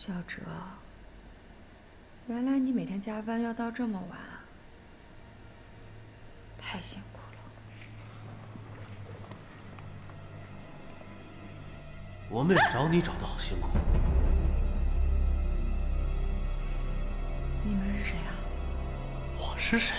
小哲，原来你每天加班要到这么晚啊，太辛苦了。我妹找你找的好辛苦。你们是谁啊？我是谁？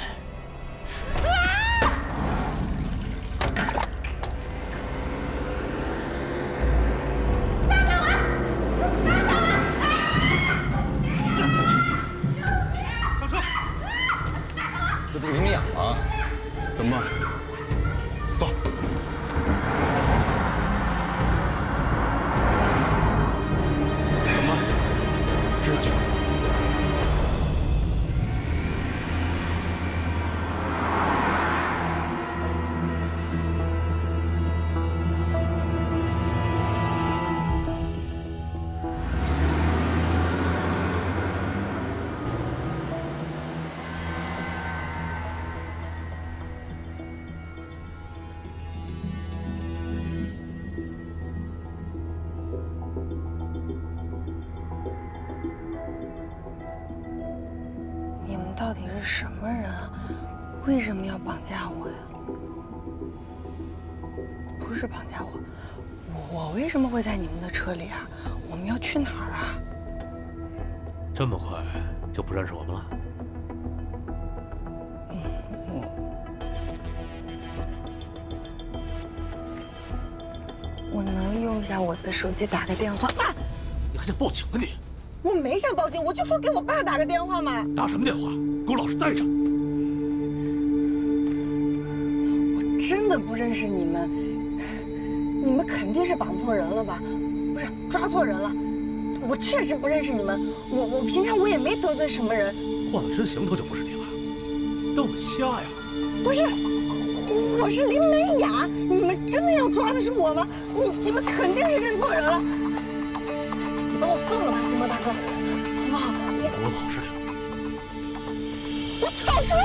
到底是什么人啊？为什么要绑架我呀？不是绑架我为什么会在你们的车里啊？我们要去哪儿啊？这么快就不认识我们了？我能用一下我的手机打个电话吗？你还想报警啊你？ 我没想报警，我就说给我爸打个电话嘛。打什么电话？给我老实待着。我真的不认识你们，你们肯定是绑错人了吧？不是，抓错人了。我确实不认识你们，我平常我也没得罪什么人。换了身行头就不是你了，当我瞎呀？不是，我是林美雅。你们真的要抓的是我吗？你们肯定是认错人了。 帮我放了他行吗，大哥？好不好？我老实点。我操！住我！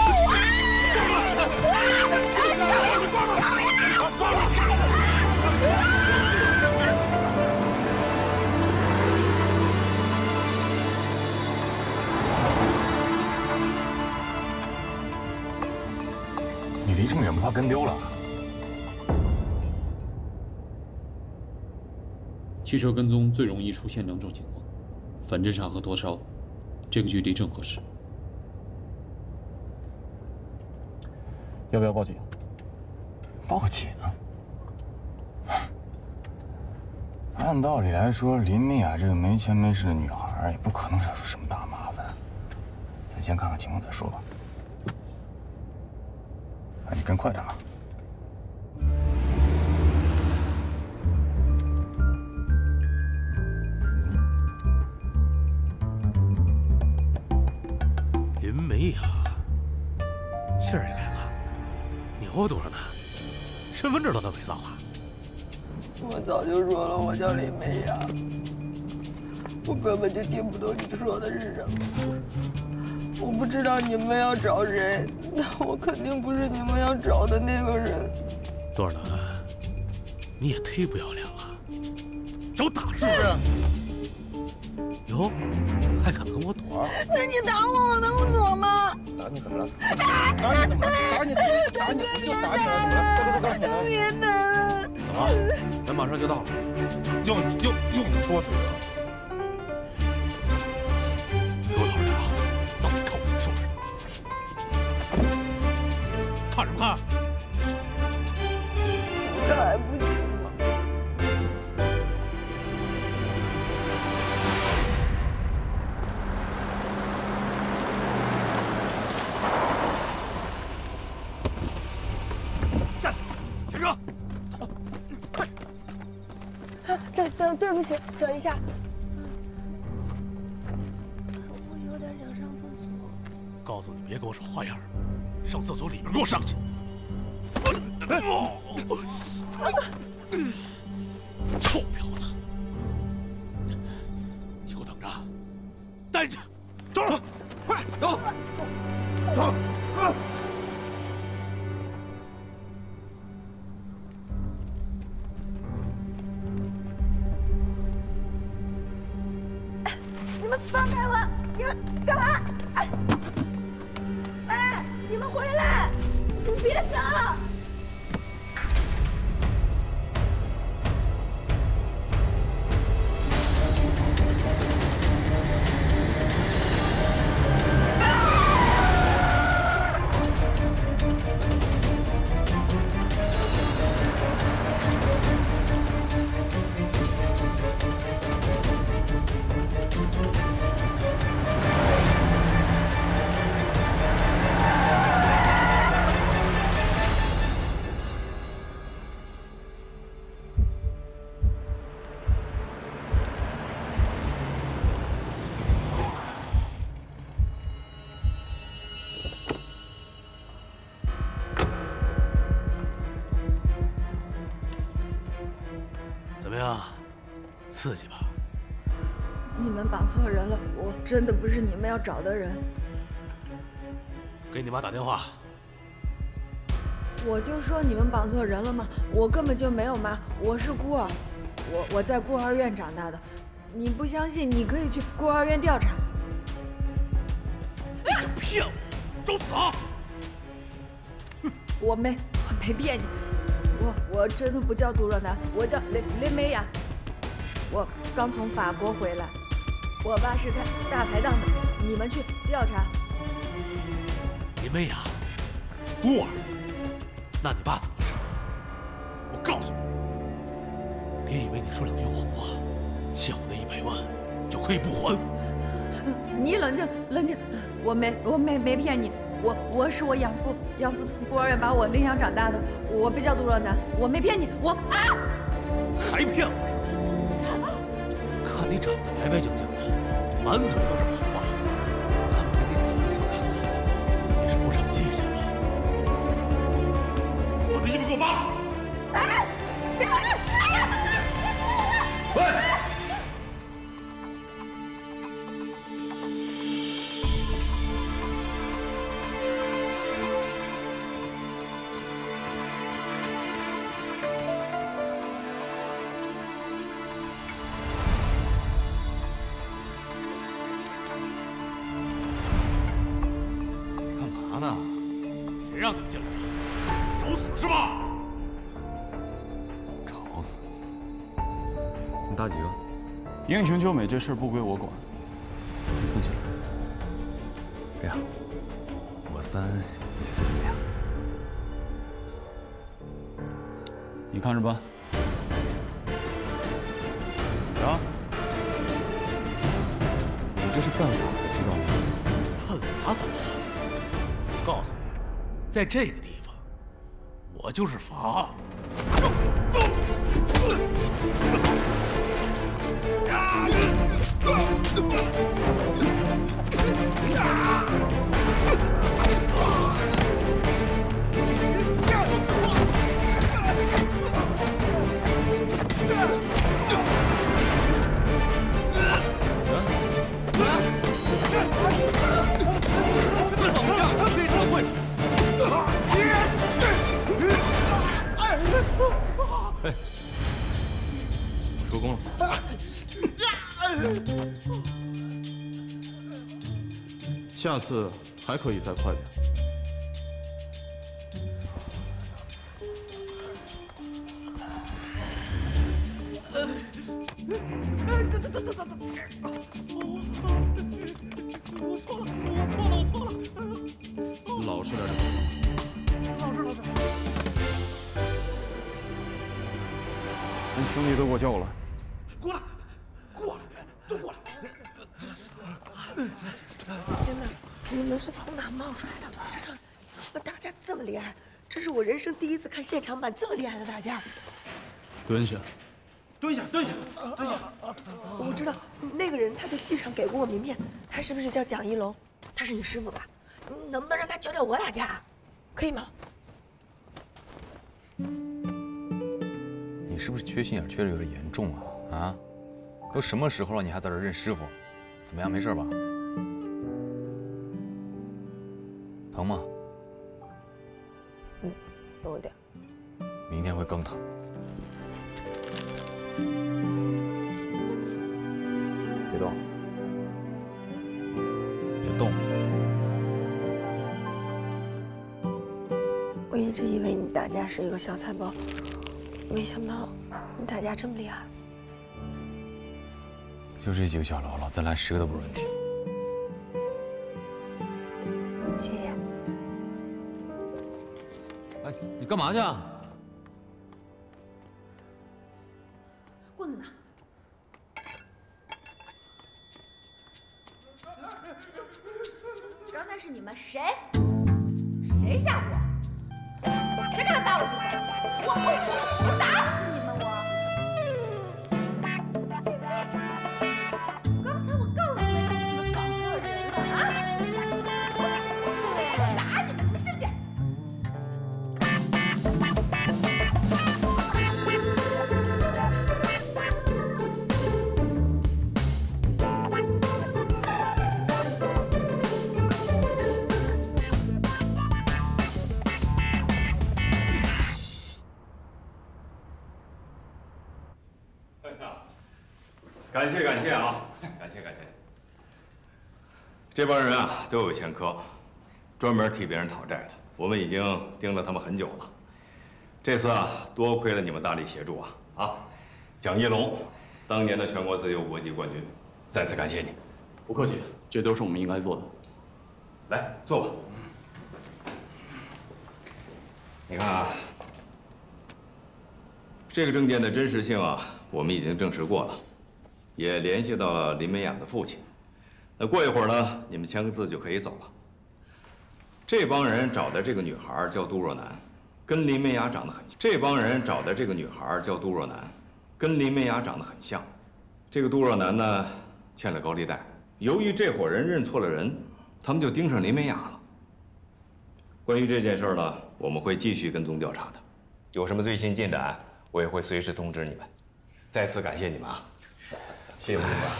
你离这么远不怕跟丢了？汽车跟踪最容易出现两种情况：反侦查和脱烧，这个距离正合适。要不要报警？报警啊！按道理来说，林美雅这个没钱没势的女孩也不可能惹出什么大麻烦，咱先看看情况再说吧。哎，你跟快点啊！ 信儿也改了，牛多着呢，身份证都能伪造了。我早就说了，我叫林美雅，我根本就听不懂你说的是什么。我不知道你们要找谁，但我肯定不是你们要找的那个人。多少男，你也忒不要脸了，找打是不是？哟，还敢跟我躲？那你打我，我能不躲吗？ 打你怎么了？打你怎么了？打你！打你！就打你了！怎么了？别打了！怎么了？咱马上就到了，又你多嘴了！给我老实点啊！到时看我怎么收拾！看什么看？来不及对不起，等一下，我有点想上厕所。告诉你，别给我耍花样，上厕所里边给我上去。臭婊子，你给我等着，待着，走，快走，走。们放开我！你们干嘛？哎，你们回来！你们别走！ 刺激吧！你们绑错人了，我真的不是你们要找的人。给你妈打电话。我就说你们绑错人了嘛，我根本就没有妈，我是孤儿，我在孤儿院长大的。你不相信，你可以去孤儿院调查。你个骗我，找死啊！我没骗你，我真的不叫杜若楠，我叫林美雅。 我刚从法国回来，我爸是开大排档的。你们去调查。林美雅，孤儿？那你爸怎么回事？我告诉你，别以为你说两句谎话，欠我那100万就可以不还。你冷静，冷静，我没骗你，我是我养父从孤儿院把我领养长大的，我不叫杜若楠，我没骗你，我啊，还骗我？ 你长得白白净净的，满嘴都是好话，我看不给你脸色看看，你是不长记性了。把这衣服给我扒！哎，别扒！哎呀！英雄救美这事不归我管，你自己来。这样，我3，你4怎么样？你看着办。啊！你这是犯法的，知道吗？犯法怎么了？我告诉你，在这个地方，我就是法。 下次还可以再快点。我错了，老实点。老实。你兄弟都给我叫过来。 人生第一次看现场版这么厉害的打架，蹲下！我知道那个人他在机场给过我名片，他是不是叫蒋一龙？他是你师傅吧？能不能让他教教我打架，可以吗？你是不是缺心眼缺的有点严重啊？啊，都什么时候了，你还在这认师傅？怎么样，没事吧？疼吗？ 有点，明天会更疼。别动，你打架是一个小菜包，没想到你打架这么厉害。就这几个小喽啰，咱来10个都不是问题。谢谢。哎，你干嘛去啊？棍子呢？ 刚才是你们谁吓我？谁敢打我肚子？我打死你们！我现在知道，刚才我告诉你们，你们放错人了啊！我打你们，你们信不信？感谢感谢啊，感谢感谢！这帮人啊都有前科，专门替别人讨债的。我们已经盯了他们很久了。这次啊，多亏了你们大力协助啊！啊，蒋一龙，当年的全国自由搏击冠军，再次感谢你。不客气，这都是我们应该做的。来，坐吧。你看啊，这个证件的真实性啊，我们已经证实过了。 也联系到了林美雅的父亲，那过一会儿呢，你们签个字就可以走了。这帮人找的这个女孩叫杜若楠，跟林美雅长得很像。这帮人找的这个女孩叫杜若楠，跟林美雅长得很像。这个杜若楠呢，欠了高利贷，由于这伙人认错了人，他们就盯上林美雅了。关于这件事呢，我们会继续跟踪调查的，有什么最新进展，我也会随时通知你们。再次感谢你们啊！ 谢谢吴警官，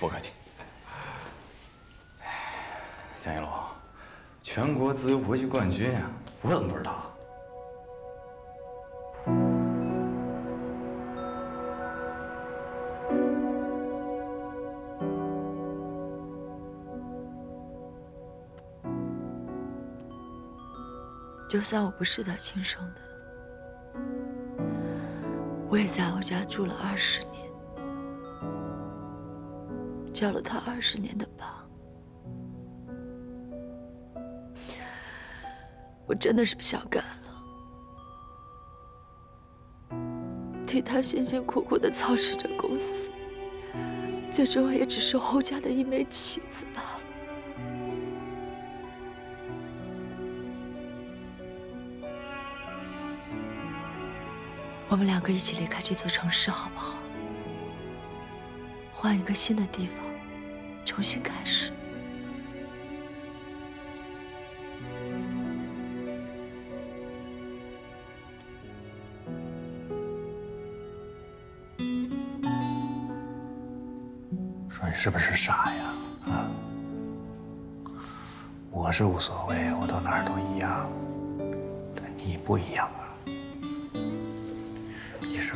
不客气。蒋一龙，全国自由搏击冠军啊，我怎么不知道？就算我不是他亲生的，我也在我家住了20年。 交了他20年的吧，我真的是不想干了。替他辛辛苦苦的操持着公司，最终也只是侯家的一枚棋子罢了。我们2个一起离开这座城市，好不好？ 换一个新的地方，重新开始。说你是不是傻呀？啊！我是无所谓，我到哪儿都一样。但你不一样啊！你是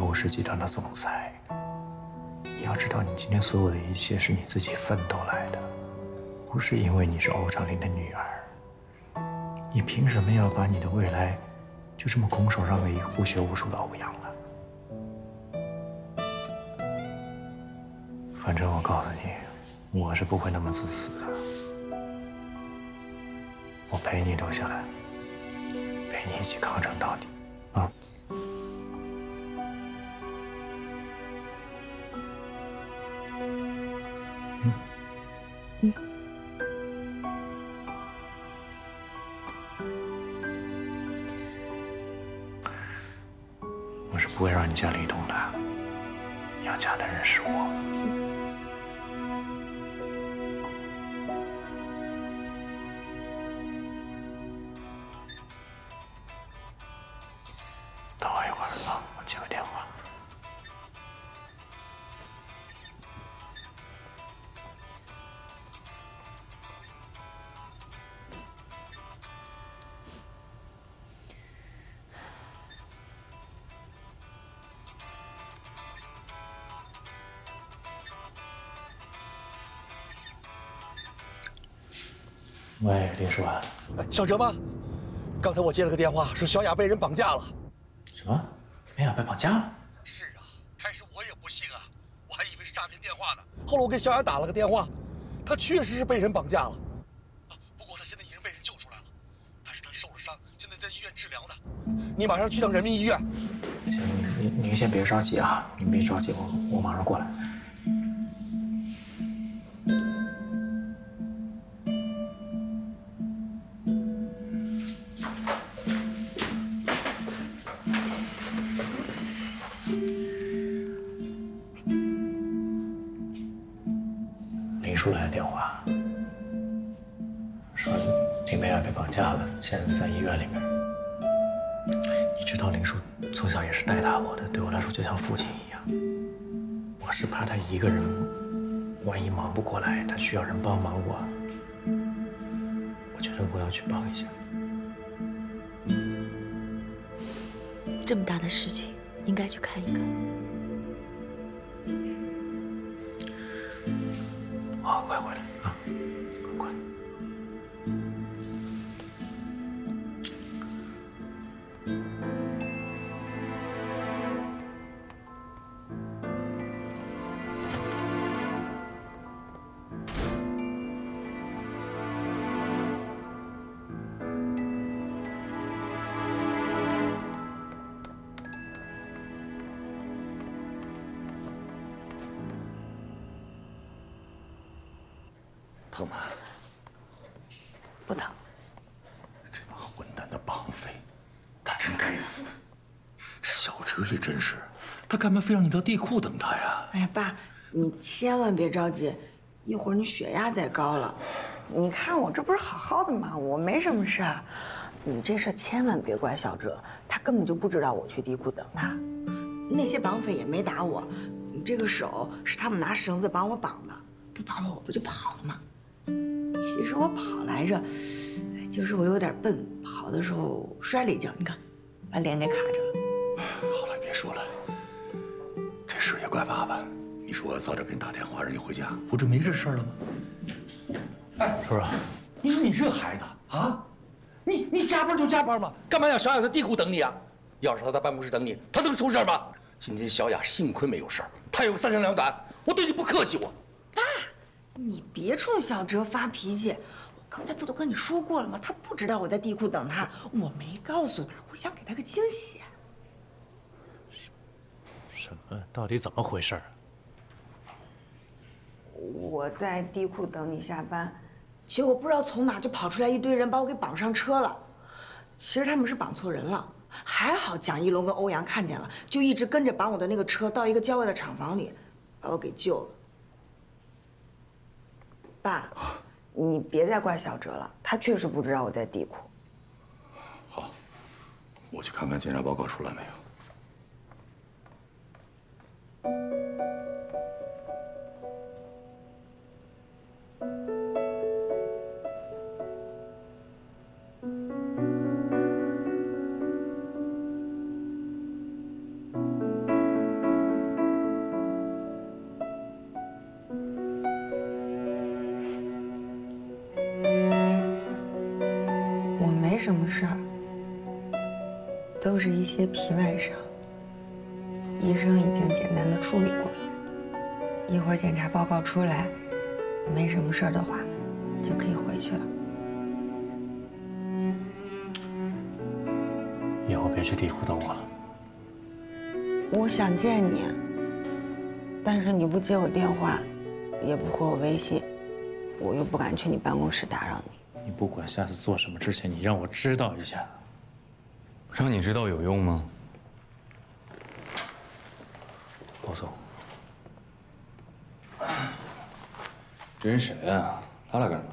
欧氏集团的总裁。 你要知道，你今天所有的一切是你自己奋斗来的，不是因为你是欧长林的女儿。你凭什么要把你的未来就这么拱手让给一个不学无术的欧阳呢？反正我告诉你，我是不会那么自私的。我陪你留下来，陪你一起抗争到底，啊！ 嗯。我是不会让你嫁李东的，你要嫁的人是我。 喂，林书涵。哎，小哲吗？刚才我接了个电话，说小雅被人绑架了。什么？小雅被绑架了？是啊，开始我也不信啊，我还以为是诈骗电话呢。后来我给小雅打了个电话，她确实是被人绑架了。啊，不过她现在已经被人救出来了，但是她受了伤，现在在医院治疗呢。你马上去趟人民医院。行，您先别着急啊，您别着急，我马上过来。 叔来的电话，说林美雅被绑架了，现在在医院里面。你知道林叔从小也是带大我的，对我来说就像父亲一样。我是怕他一个人，万一忙不过来，他需要人帮忙我，我觉得我要去帮一下。这么大的事情，应该去看一看。 好，快回来啊！快！疼吗？不疼。这帮混蛋的绑匪，他真该死！小哲也真是，他干嘛非让你到地库等他呀？哎呀，爸，你千万别着急，一会儿你血压再高了。你看我这不是好好的吗？我没什么事儿。你这事千万别怪小哲，他根本就不知道我去地库等他。那些绑匪也没打我，你这个手是他们拿绳子帮我绑的，不绑了我不就跑了吗？ 其实我跑来着，就是我有点笨，跑的时候摔了一跤，你看，把脸给卡着了。好了，别说了，这事也怪爸爸。你说我早点给你打电话让你回家，不就没这事了吗？哎，叔叔，你说你这孩子啊，你加班就加班嘛，干嘛要小雅在地库等你啊？要是她在办公室等你，她能出事吗？今天小雅幸亏没有事儿，她有个三长两短，我对你不客气我。 你别冲小哲发脾气，我刚才不都跟你说过了吗？他不知道我在地库等他，我没告诉他，我想给他个惊喜。什么？到底怎么回事啊？我在地库等你下班，结果不知道从哪就跑出来一堆人，把我给绑上车了。其实他们是绑错人了，还好蒋一龙跟欧阳看见了，就一直跟着绑我的那个车到一个郊外的厂房里，把我给救了。 爸，你别再怪小哲了，他确实不知道我在地库。好，我去看看检查报告出来没有。什么事儿？都是一些皮外伤，医生已经简单的处理过了。一会儿检查报告出来，没什么事儿的话，就可以回去了。以后别去地库等我了。我想见你，但是你不接我电话，也不回我微信，我又不敢去你办公室打扰你。 你不管下次做什么之前，你让我知道一下。让你知道有用吗？老总，这人谁啊？他俩干什么？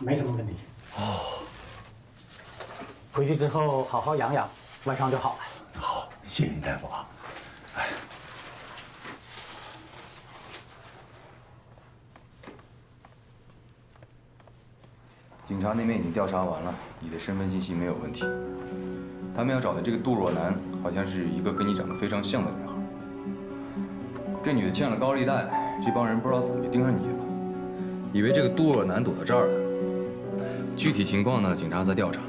没什么问题。 哦，回去之后好好养养，外伤就好了。好，谢谢您大夫啊。哎，警察那边已经调查完了，你的身份信息没有问题。他们要找的这个杜若楠，好像是一个跟你长得非常像的人号。这女的欠了高利贷，这帮人不知道怎么就盯上你了，以为这个杜若楠躲到这儿了。具体情况呢，警察在调查。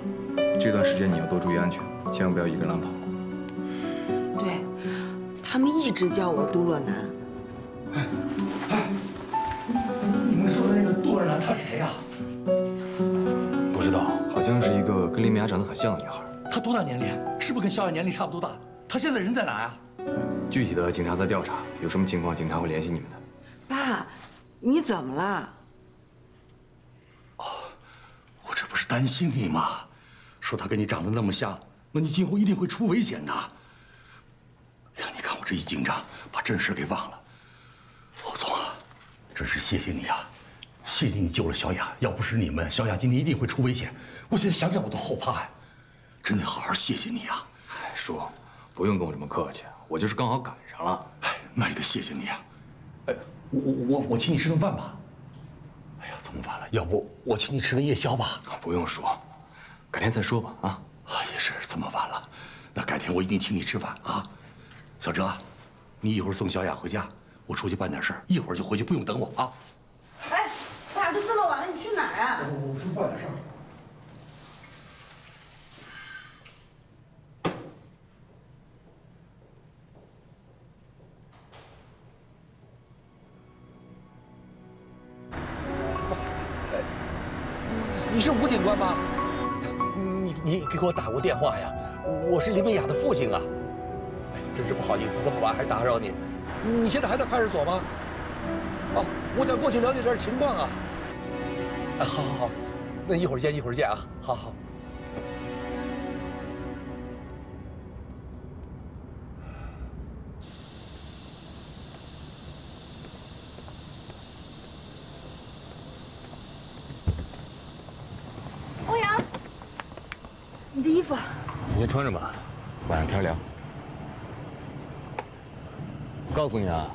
这段时间你要多注意安全，千万不要一个人乱跑。对，他们一直叫我杜若楠。哎，你们说的那个杜若楠，她是谁啊？ 不知道，好像是一个跟林美雅长得很像的女孩。她多大年龄？是不是跟小雅年龄差不多大？她现在人在哪呀？具体的警察在调查，有什么情况警察会联系你们的。爸，你怎么了？哦，我这不是担心你吗？说她跟你长得那么像，那你今后一定会出危险的。哎呀，你看我这一紧张，把正事给忘了。侯总啊，真是谢谢你啊！ 谢谢你救了小雅，要不是你们，小雅今天一定会出危险。我现在想想我都后怕呀，真得好好谢谢你啊！哎，叔，不用跟我这么客气，我就是刚好赶上了。哎，那也得谢谢你啊！哎，我请你吃顿饭吧。哎呀，这么晚了，要不我请你吃顿夜宵吧？不用说，改天再说吧。啊，啊，也是这么晚了，那改天我一定请你吃饭啊。小哲，你一会儿送小雅回家，我出去办点事儿，一会儿就回去，不用等我啊。 都这么晚了，你去哪儿啊？我出去办点事儿。你是吴警官吗？你给我打过电话呀？我是林美雅的父亲啊！哎，真是不好意思，这么晚还打扰你。你现在还在派出所吗？哦，我想过去了解点情况啊。 啊，好，好，好，那一会儿见，一会儿见啊！好好。欧阳，你的衣服，你先穿着吧，晚上天凉。告诉你啊，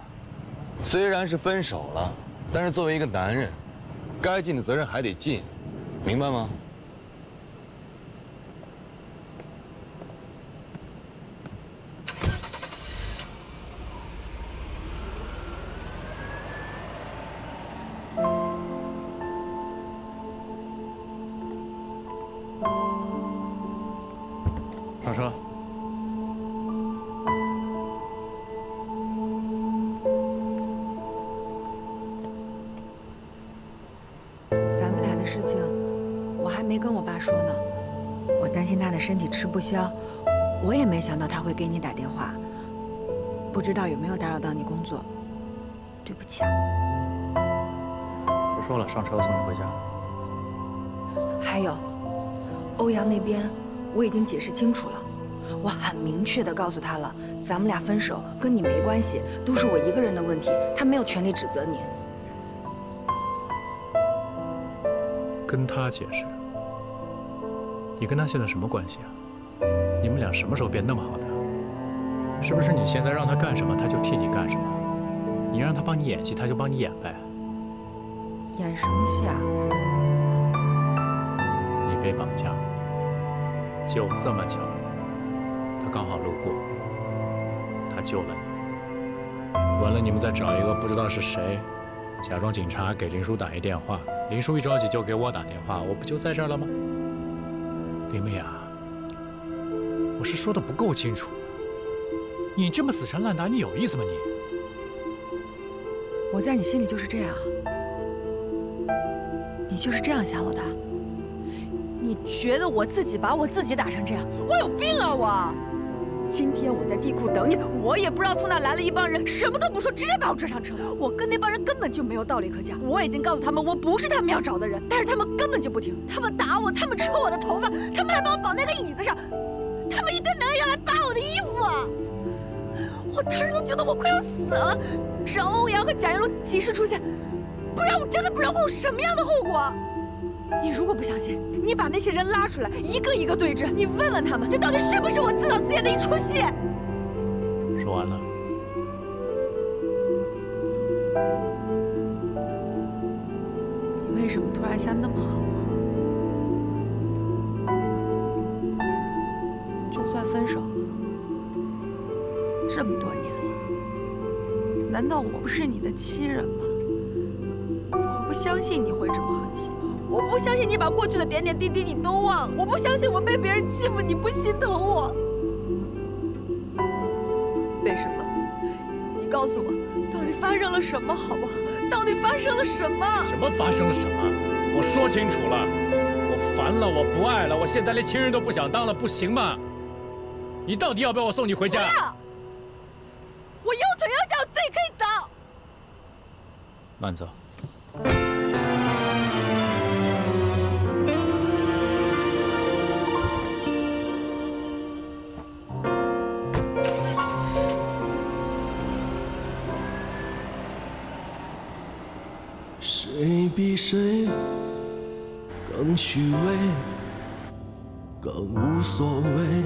虽然是分手了，但是作为一个男人。 该尽的责任还得尽，明白吗？上车。 事情我还没跟我爸说呢，我担心他的身体吃不消，我也没想到他会给你打电话，不知道有没有打扰到你工作，对不起啊。我说了，上车我送你回家。还有，欧阳那边我已经解释清楚了，我很明确的告诉他了，咱们俩分手跟你没关系，都是我一个人的问题，他没有权利指责你。 跟他解释，你跟他现在什么关系啊？你们俩什么时候变那么好的？是不是你现在让他干什么，他就替你干什么？你让他帮你演戏，他就帮你演呗。演什么戏啊？你被绑架了，就这么巧，他刚好路过，他救了你。完了，你们再找一个不知道是谁。 假装警察给林叔打一电话，林叔一着急就给我打电话，我不就在这儿了吗？林美雅，我是说的不够清楚，你这么死缠烂打，你有意思吗你？我在你心里就是这样，你就是这样想我的，你觉得我自己把我自己打成这样，我有病啊我！今天我在地库等你，我也不知道从哪来了一帮人，什么都不说，直接把我追上车，我跟那帮人。 根本就没有道理可讲，我已经告诉他们我不是他们要找的人，但是他们根本就不听，他们打我，他们扯我的头发，他们还把我绑在那个椅子上，他们一堆男人要来扒我的衣服啊！我当时都觉得我快要死了，是欧阳和贾云龙及时出现，不然我真的不知道会有什么样的后果。你如果不相信，你把那些人拉出来，一个一个对峙，你问问他们，这到底是不是我自导自演的一出戏？说完了。 为什么突然一下那么恨我？这么多年了，难道我不是你的亲人吗？我不相信你会这么狠心，我不相信你把过去的点点滴滴你都忘了，我不相信我被别人欺负你不心疼我。为什么？你告诉我，到底发生了什么，好不好？到底发生了什么？什么发生了什么？我说清楚了，我烦了，我不爱了，我现在连亲人都不想当了，不行吗？ 你到底要不要我送你回家？不要！我有腿有脚，我自己可以走。慢走。谁比谁更虚伪，更无所谓。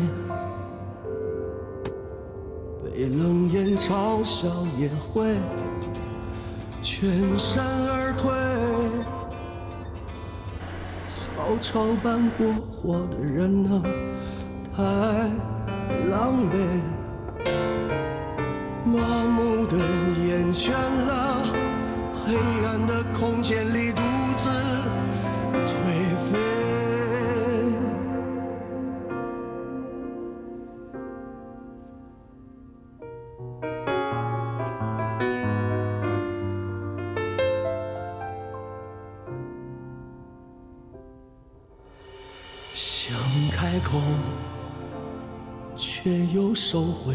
被冷眼嘲笑也会全身而退，小丑般过活的人啊，太狼狈，麻木的眼圈啊，黑暗的空间里独自颓废。 却又收回，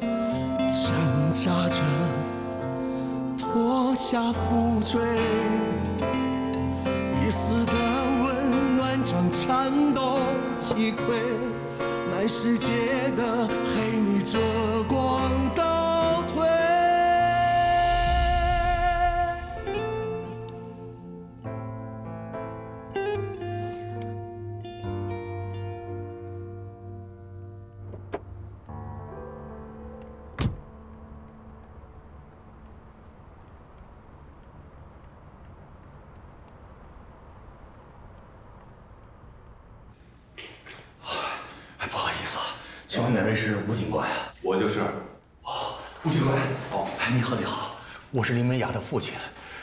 挣扎着脱下负坠，一丝的温暖将颤抖击溃，满世界的黑你遮光倒退。我是林文雅的父亲，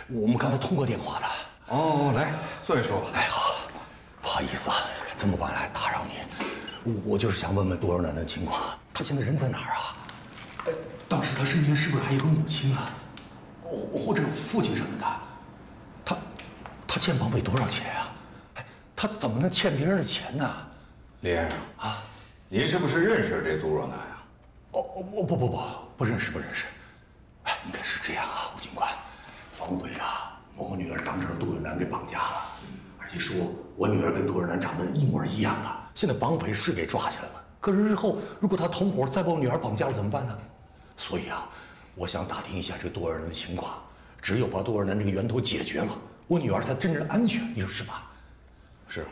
我们刚才通过电话的。哦，来坐一说吧。哎，好，不好意思啊，这么晚来打扰您。我就是想问问杜二奶奶的情况，她现在人在哪儿啊？当时她身边是不是还有个母亲啊？或者有父亲什么的？她欠王伟多少钱啊？哎，她怎么能欠别人的钱呢？李先生啊，您是不是认识这杜若娜呀？哦，不认识，不认识。 哎，你看是这样啊，吴警官，王伟啊，把我女儿当成杜若楠给绑架了，而且说我女儿跟杜若楠长得一模一样的。现在王伟是给抓起来了，可是日后如果他同伙再把我女儿绑架了怎么办呢？所以啊，我想打听一下这杜若楠的情况，只有把杜若楠这个源头解决了，我女儿才真正安全，你说是吧？是。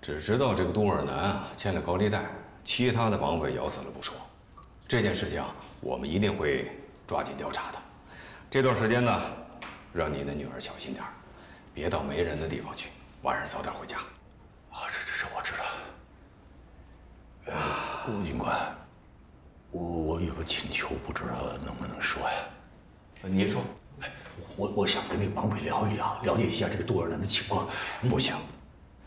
只知道这个杜若楠啊欠了高利贷，其他的王伟咬死了不说。 这件事情我们一定会抓紧调查的。这段时间呢，让您的女儿小心点儿，别到没人的地方去，晚上早点回家。啊，这我知道。吴警官，我有个请求，不知道能不能说呀？您说。我想跟那个王伟聊一聊，了解一下这个杜二男的情况。不行，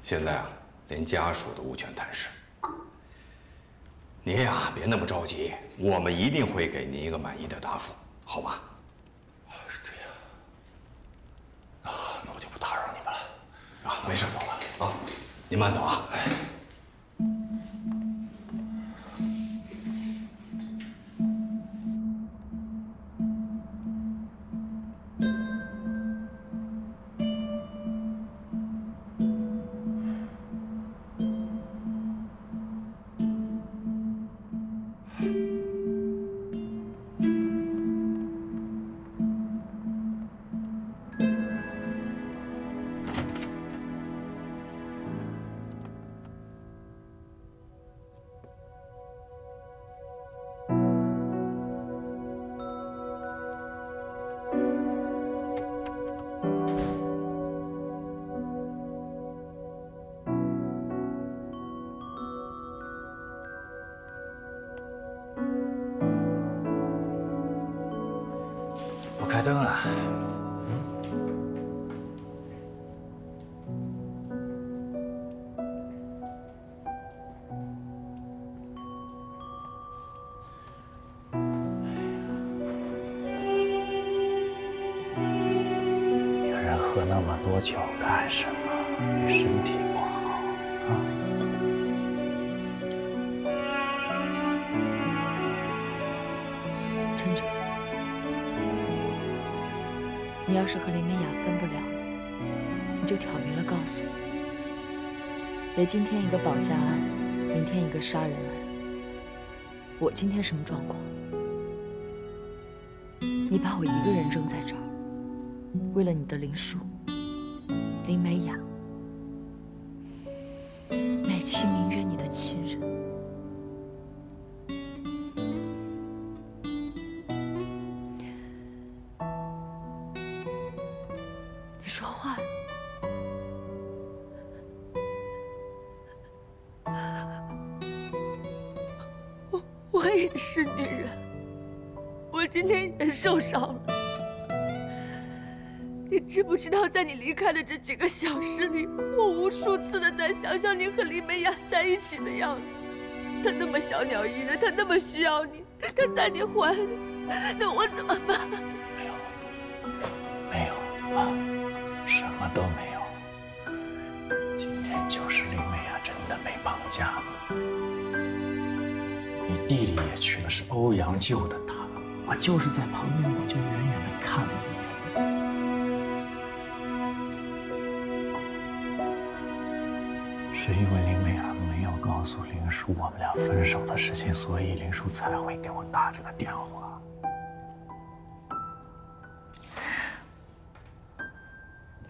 现在啊，连家属都无权探视。 您呀，别那么着急，我们一定会给您一个满意的答复，好吗？是这样。啊，那我就不打扰你们了。啊，没事，走了啊，您慢走啊。哎。喝那么多酒干什么？对身体不好啊！晨晨，你要是和林美雅分不了了，你就挑明了告诉我，别今天一个绑架案，明天一个杀人案。我今天什么状况？你把我一个人扔在这儿。 为了你的林叔、林美雅、美其名曰你的亲人，你说话呢？我也是女人，我今天也受伤了。 你知不知道，在你离开的这几个小时里，我无数次的在想象你和林美雅在一起的样子。她那么小鸟依人，她那么需要你，她在你怀里，那我怎么办？没有，没有啊，什么都没有。今天就是林美雅真的被绑架了，你弟弟也去了，是欧阳救的她。我就是在旁边，我就远远的看了一眼。 是因为林美雅没有告诉林叔我们俩分手的事情，所以林叔才会给我打这个电话。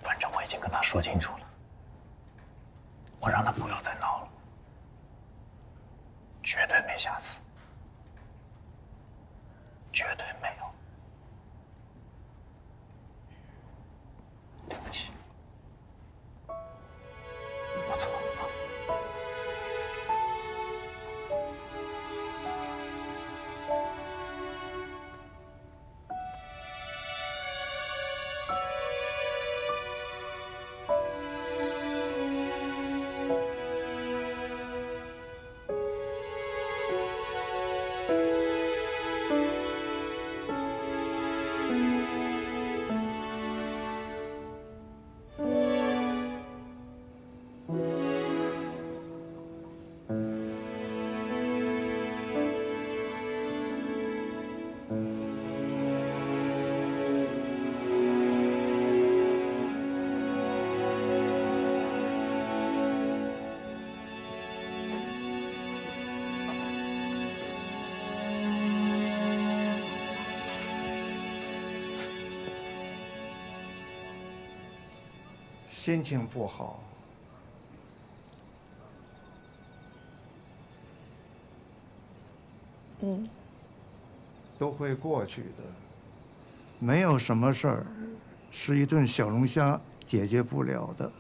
反正我已经跟他说清楚了，我让他不要再闹了，绝对没下次，绝对没有。对不起。 心情不好，都会过去的，没有什么事儿是一顿小龙虾解决不了的。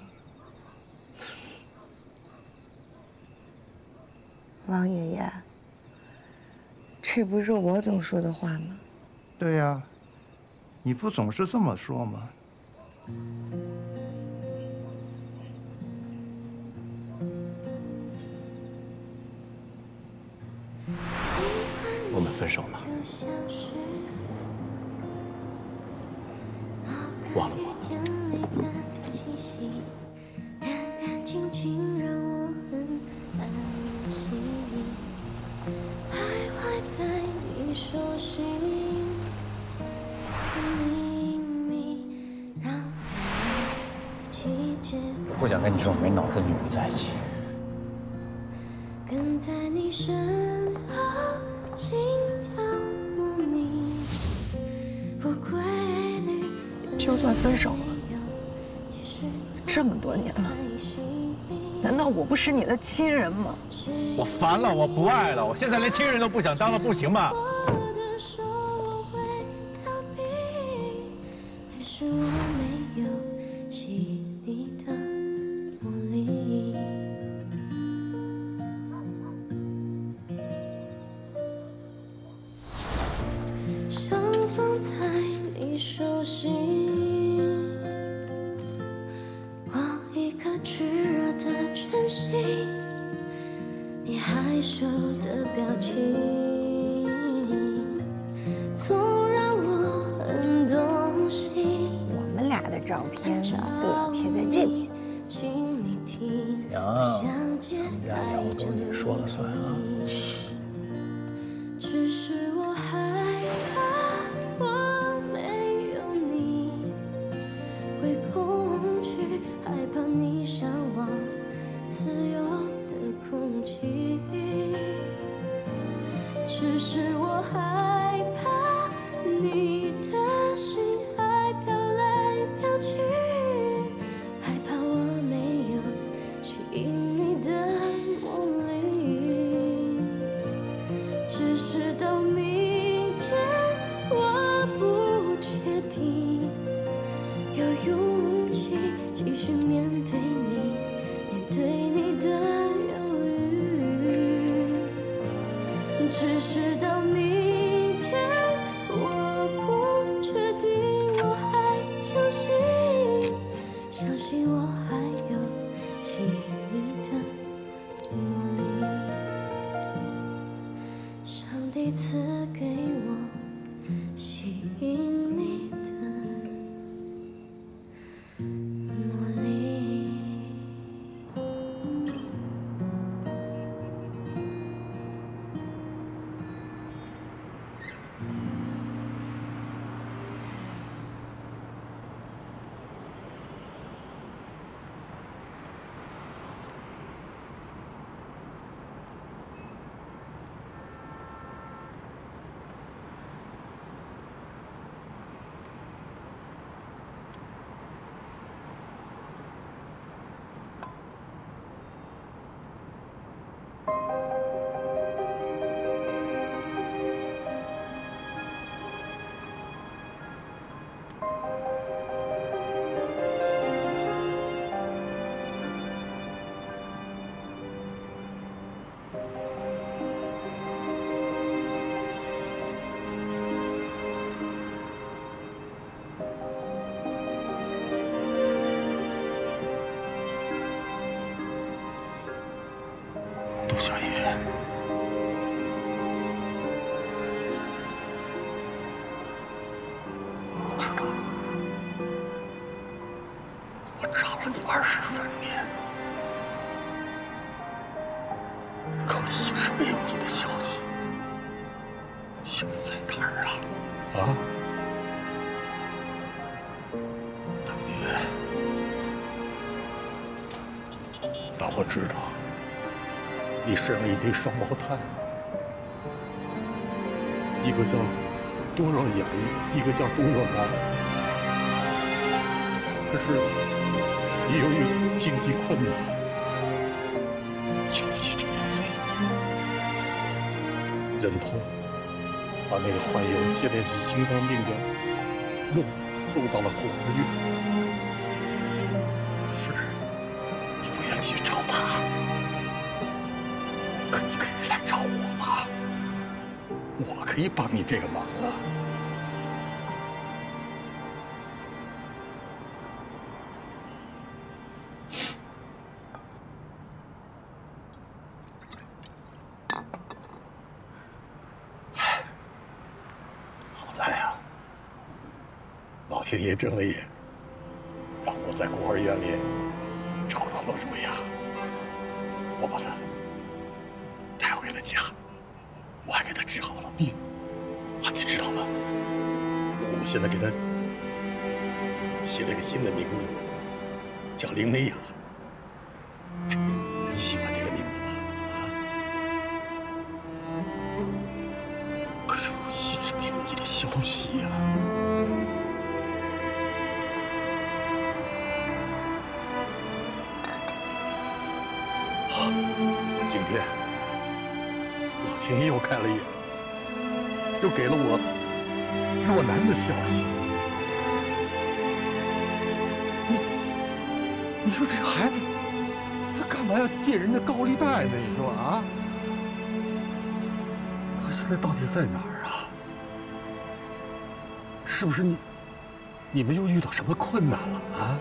王爷爷，这不是我总说的话吗？对呀，你不总是这么说吗？ 我们分手吧，忘了我。 不想跟你这种没脑子的女人在一起。就算分手了，这么多年了，难道我不是你的亲人吗？我烦了，我不爱了，我现在连亲人都不想当了，不行吗？ 像风采里熟悉。的表情，总让我很动心。我们俩的照片都要贴在这里。娘，我们家两口子你说了算啊。只是我害怕我没有你，会恐惧，害怕你向往自由的空气。只是我害怕你的心还飘来飘去，害怕我没有吸引你的魔力。只是到明天，我不确定有勇气继续面对你，面对你的忧郁。只是到明天，我不确定，我还相信，相信我还有吸引你的魔力。上帝赐给我吸引你的魔力。小野，你知道，我找了你23年，可我一直没有你的消息。你现在在哪儿啊？啊？当年，当我知道。 你生了一对双胞胎，一个叫多若雅，一个叫多若兰。可是你由于经济困难，交不起住院费，忍痛把那个患有先天性心脏病的肉送到了孤儿院。是，你不愿去找他。 可你可以来找我吗？我可以帮你这个忙啊！哎，好在啊，老天爷睁了眼，让我在孤儿院里找到了如雅，我把她 回了家，我还给他治好了病。啊，你知道吗？我现在给他起了个新的名字，叫林美雅。哎，你喜欢这个名字吧？啊？可是我一直没有你的消息呀。好，今天。 老天又看了一眼，又给了我若男的消息。你说这孩子，他干嘛要借人家高利贷呢？你说啊？他现在到底在哪儿啊？是不是你们又遇到什么困难了啊？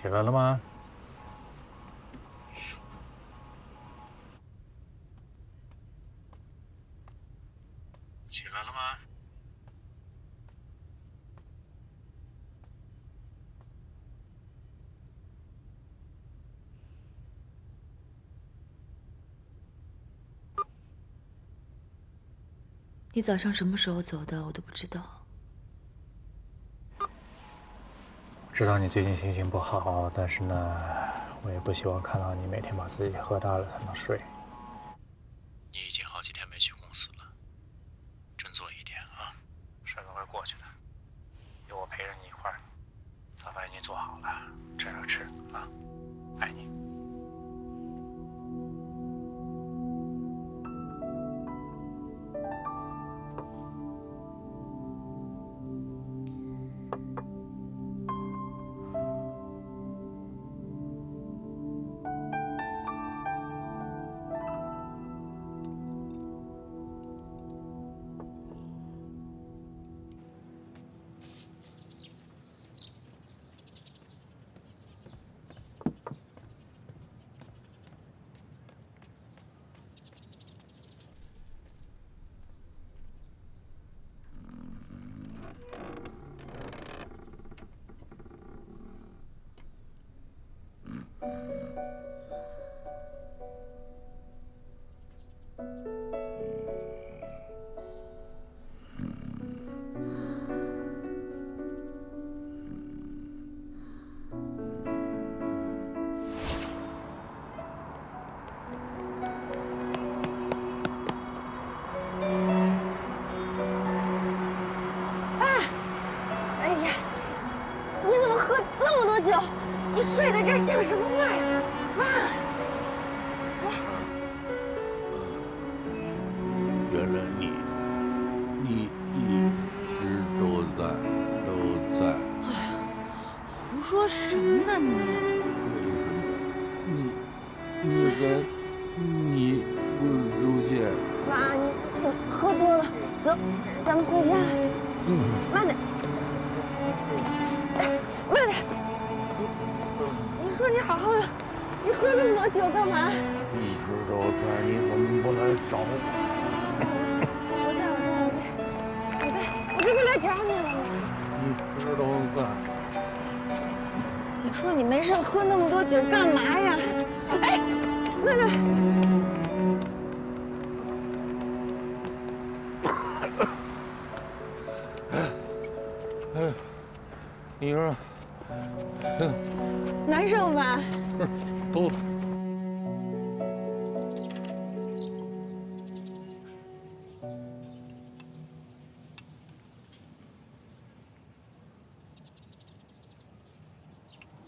起来了吗？起来了吗？你早上什么时候走的，我都不知道。 知道你最近心情不好，但是呢，我也不希望看到你每天把自己喝大了才能睡。你已经好几天没去公司了，振作一点啊，事都会过去的。有我陪着你一块儿，早饭已经做好了，趁热吃啊，爱你。睡在这儿像什么玩意儿？妈，起来。原来你一直都在。哎呀，胡说什么呢你？为什么？你不出去？妈，你喝多了，走，咱们回家了。慢点。 你好好的，你喝那么多酒干嘛？一直都在，你怎么不来找我？我在，我这不来找你了吗？一直都在。你说你没事喝那么多酒干嘛呀？哎，慢点。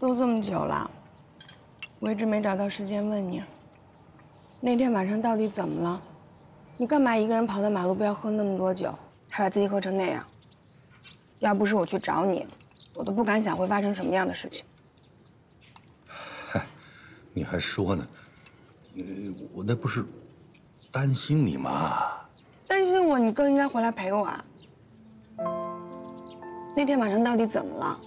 都这么久了，我一直没找到时间问你，那天晚上到底怎么了？你干嘛一个人跑到马路边喝那么多酒，还把自己喝成那样？要不是我去找你，我都不敢想会发生什么样的事情。嗨，你还说呢？我那不是担心你吗？担心我，你更应该回来陪我啊。那天晚上到底怎么了？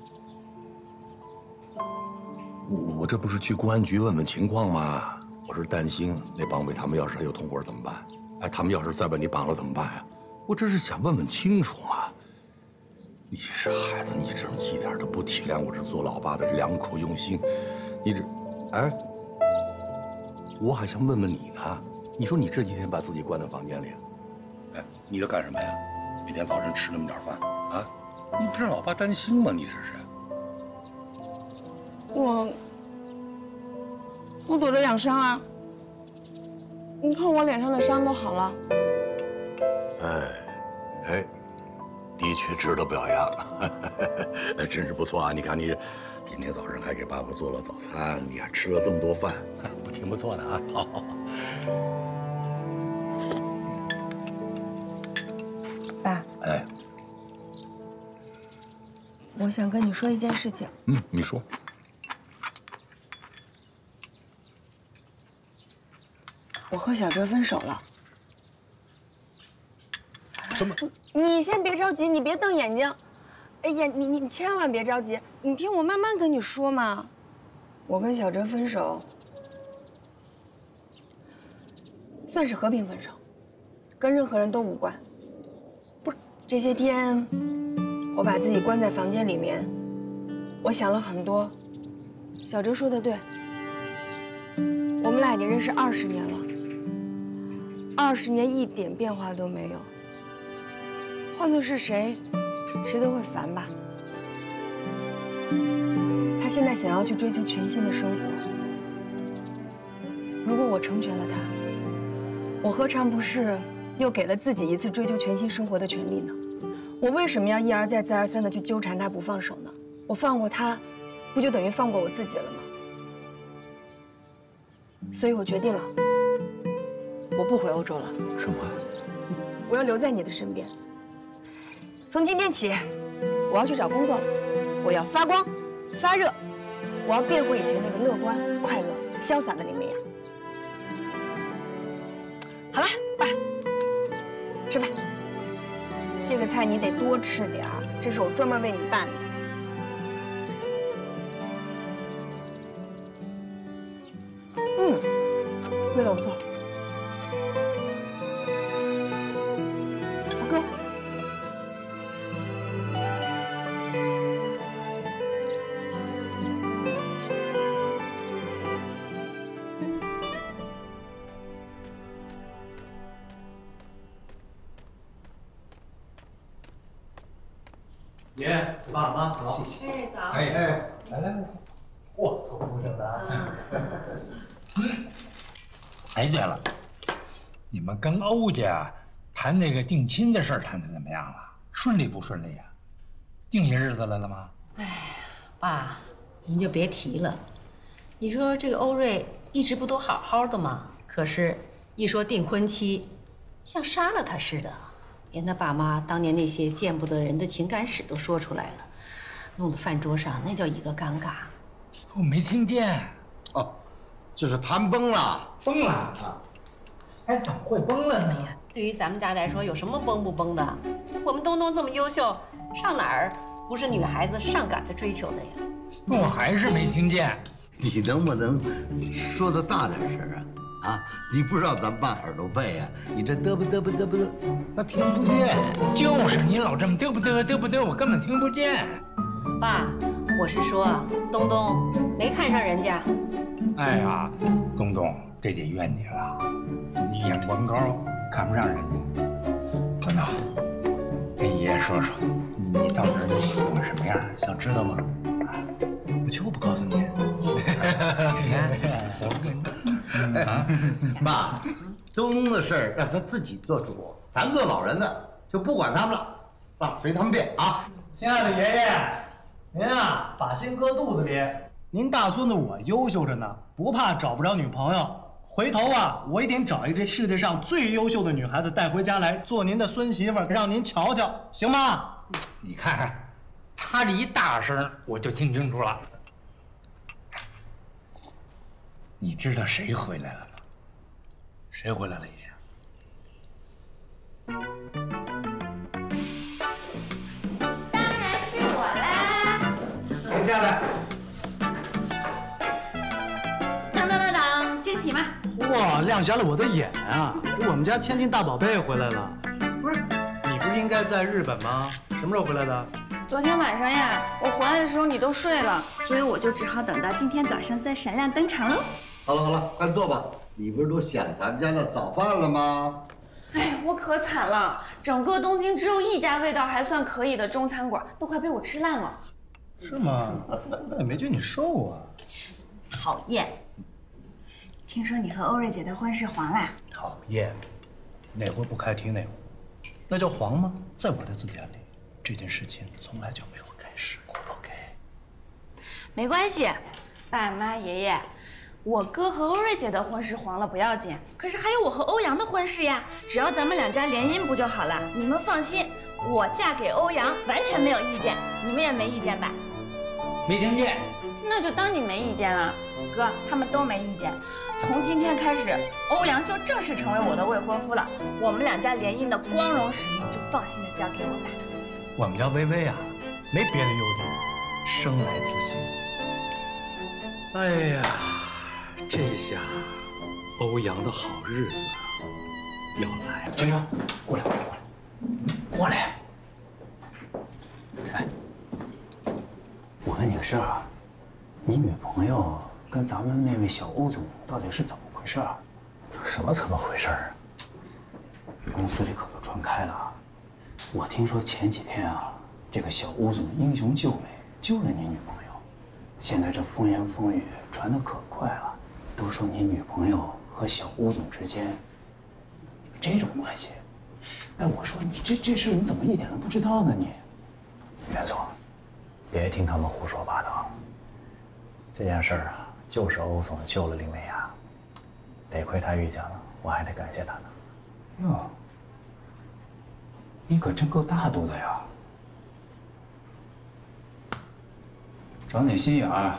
我这不是去公安局问问情况吗？我是担心那帮匪他们要是还有同伙怎么办？哎，他们要是再把你绑了怎么办呀？我这是想问问清楚嘛。你是孩子，你这么一点都不体谅我这做老爸的良苦用心，你这，哎，我还想问问你呢。你说你这几天把自己关在房间里，哎，你在干什么呀？每天早晨吃那么点饭啊？你不是老爸担心吗？你这是。 我躲着养伤啊！你看我脸上的伤都好了。哎，的确值得表扬，真是不错啊！你看你今天早上还给爸爸做了早餐，你还吃了这么多饭，挺不错的啊！好，好，爸。哎，我想跟你说一件事情。嗯，你说。 我和小哲分手了。什么？你先别着急，你别瞪眼睛。哎呀，你千万别着急，你听我慢慢跟你说嘛。我跟小哲分手，算是和平分手，跟任何人都无关。不是，这些天我把自己关在房间里面，我想了很多。小哲说的对，我们俩已经认识20年了，20年一点变化都没有。换做是谁，谁都会烦吧。 他现在想要去追求全新的生活，如果我成全了他，我何尝不是又给了自己一次追求全新生活的权利呢？我为什么要一而再、再而三的去纠缠他不放手呢？我放过他，不就等于放过我自己了吗？所以我决定了，我不回欧洲了。什么？我要留在你的身边。从今天起，我要去找工作了，我要发光。 发热，我要变回以前那个乐观、快乐、潇洒的林美雅。好了，爸，吃饭。这个菜你得多吃点儿，这是我专门为你拌的。嗯，味道不错。好哥。 跟欧家谈那个定亲的事儿，谈的怎么样了？顺利不顺利啊？定下日子来了吗？哎，爸，您就别提了。你说这个欧瑞一直不都好好的吗？可是，一说订婚期，像杀了他似的，连他爸妈当年那些见不得人的情感史都说出来了，弄得饭桌上那叫一个尴尬。我没听见。哦，就是谈崩了，崩了啊。 哎，怎么会崩了呢？对于咱们家来说，有什么崩不崩的？我们东东这么优秀，上哪儿不是女孩子上赶着追求的呀？我还是没听见。你能不能说的大点声啊？啊，你不知道咱爸耳朵背啊？你这嘚啵嘚啵嘚啵嘚，那听不见。就是你老这么嘚啵嘚嘚啵嘚，我根本听不见。爸，我是说东东没看上人家。哎呀，东东，这得怨你了。 你眼光高，看不上人家。文道，跟爷爷说说，你到时候你喜欢什么样？想知道吗？啊，我就不告诉你。爸，东东的事儿让他自己做主，咱们做老人的就不管他们了，啊，随他们便啊。亲爱的爷爷，您啊，把心搁肚子里。您大孙子我优秀着呢，不怕找不着女朋友。 回头啊，我一定找一个这世界上最优秀的女孩子带回家来做您的孙媳妇，让您瞧瞧，行吗？你看看，他这一大声我就听清楚了。你知道谁回来了吗？谁回来了，爷爷？当然是我啦！停下来。 哇，亮瞎了我的眼啊！我们家千金大宝贝回来了。不是，你不是应该在日本吗？什么时候回来的？昨天晚上呀，我回来的时候你都睡了，所以我就只好等到今天早上再闪亮登场喽。好了好了，快坐吧。你不是都想咱们家的早饭了吗？哎，我可惨了，整个东京只有一家味道还算可以的中餐馆，都快被我吃烂了。是吗？那也没觉得你瘦啊。讨厌。 听说你和欧瑞姐的婚事黄了？讨厌，哪壶不开提哪壶，那叫黄吗？在我的字典里，这件事情从来就没有开始过。OK， 没关系，爸妈爷爷，我哥和欧瑞姐的婚事黄了不要紧，可是还有我和欧阳的婚事呀，只要咱们两家联姻不就好了？你们放心，我嫁给欧阳完全没有意见，你们也没意见吧？没听见？那就当你没意见了。 哥，他们都没意见。从今天开始，欧阳就正式成为我的未婚夫了。我们两家联姻的光荣使命就放心的交给我吧。我们家薇薇啊，没别的优点，生来自信。哎呀，这下欧阳的好日子要来了。程程，过来，过来，过来。哎，我问你个事儿啊，你女朋友跟咱们那位小欧总到底是怎么回事啊？怎么回事啊？公司里可都传开了。 我听说前几天啊，这个小欧总英雄救美，救了你女朋友。现在这风言风语传得可快了，都说你女朋友和小欧总之间有这种关系。哎，我说你这事你怎么一点都不知道呢？你，袁总，别听他们胡说八道。这件事儿啊，就是欧总救了林美雅，得亏他遇见了，我还得感谢他呢。哟。 你可真够大度的呀！长点心眼儿。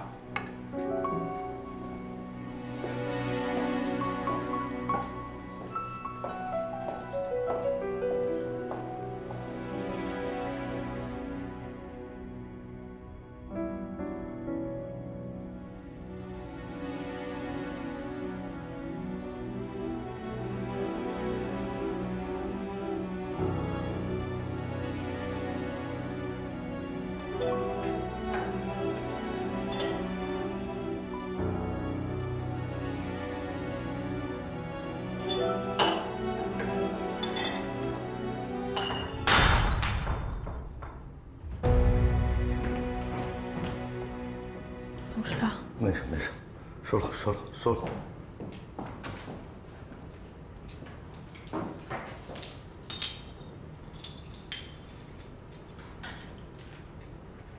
董事长，没事，收了。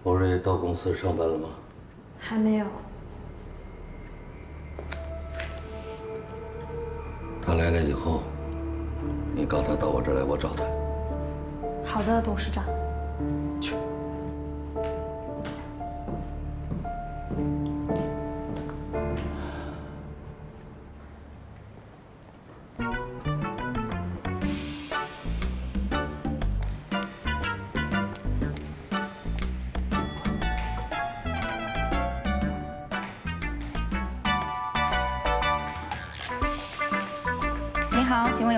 欧瑞到公司上班了吗？还没有。他来了以后，你告诉他到我这儿来，我找他。好的，董事长。去。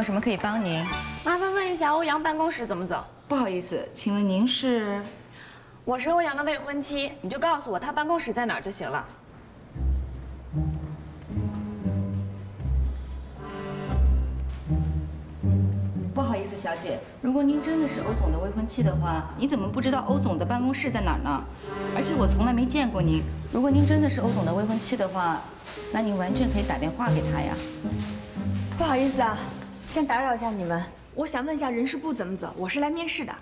什么可以帮您？麻烦问一下欧阳办公室怎么走？不好意思，请问您是？我是欧阳的未婚妻，你就告诉我他办公室在哪儿就行了。不好意思，小姐，如果您真的是欧总的未婚妻的话，你怎么不知道欧总的办公室在哪儿呢？而且我从来没见过您。如果您真的是欧总的未婚妻的话，那您完全可以打电话给他呀。不好意思啊。 先打扰一下你们，我想问一下人事部怎么走？我是来面试的。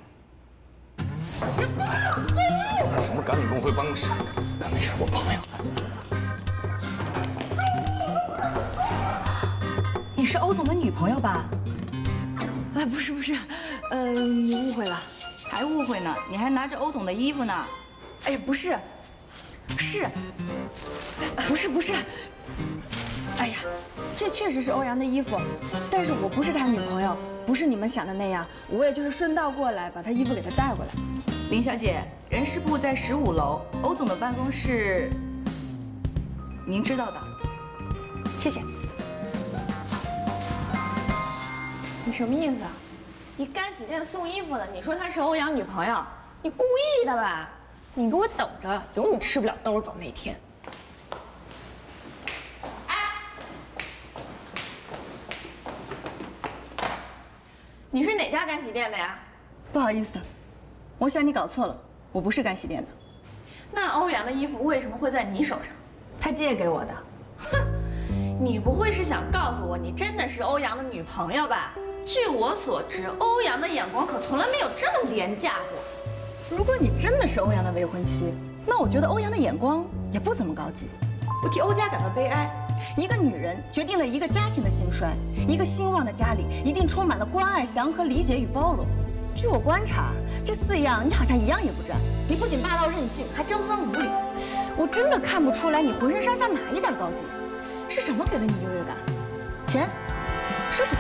什么赶你跟我回办公室？没事，我朋友。你是欧总的女朋友吧？哎，不是，你误会了，还误会呢？你还拿着欧总的衣服呢？哎，不是，是，不是。 哎呀，这确实是欧阳的衣服，但是我不是他女朋友，不是你们想的那样，我也就是顺道过来把他衣服给他带过来。林小姐，人事部在15楼，欧总的办公室，您知道的。谢谢。你什么意思啊？你干洗店送衣服的，你说她是欧阳女朋友，你故意的吧？你给我等着，有你吃不了兜着走那天。 你是哪家干洗店的呀？不好意思，我想你搞错了，我不是干洗店的。那欧阳的衣服为什么会在你手上？他借给我的。哼，你不会是想告诉我你真的是欧阳的女朋友吧？据我所知，欧阳的眼光可从来没有这么廉价过。如果你真的是欧阳的未婚妻，那我觉得欧阳的眼光也不怎么高级。我替欧家感到悲哀。 一个女人决定了一个家庭的兴衰，一个兴旺的家里一定充满了关爱、祥和、理解与包容。据我观察，这4样你好像一样也不沾。你不仅霸道任性，还刁钻无理，我真的看不出来你浑身上下哪一点高级。是什么给了你优越感？钱，奢侈品。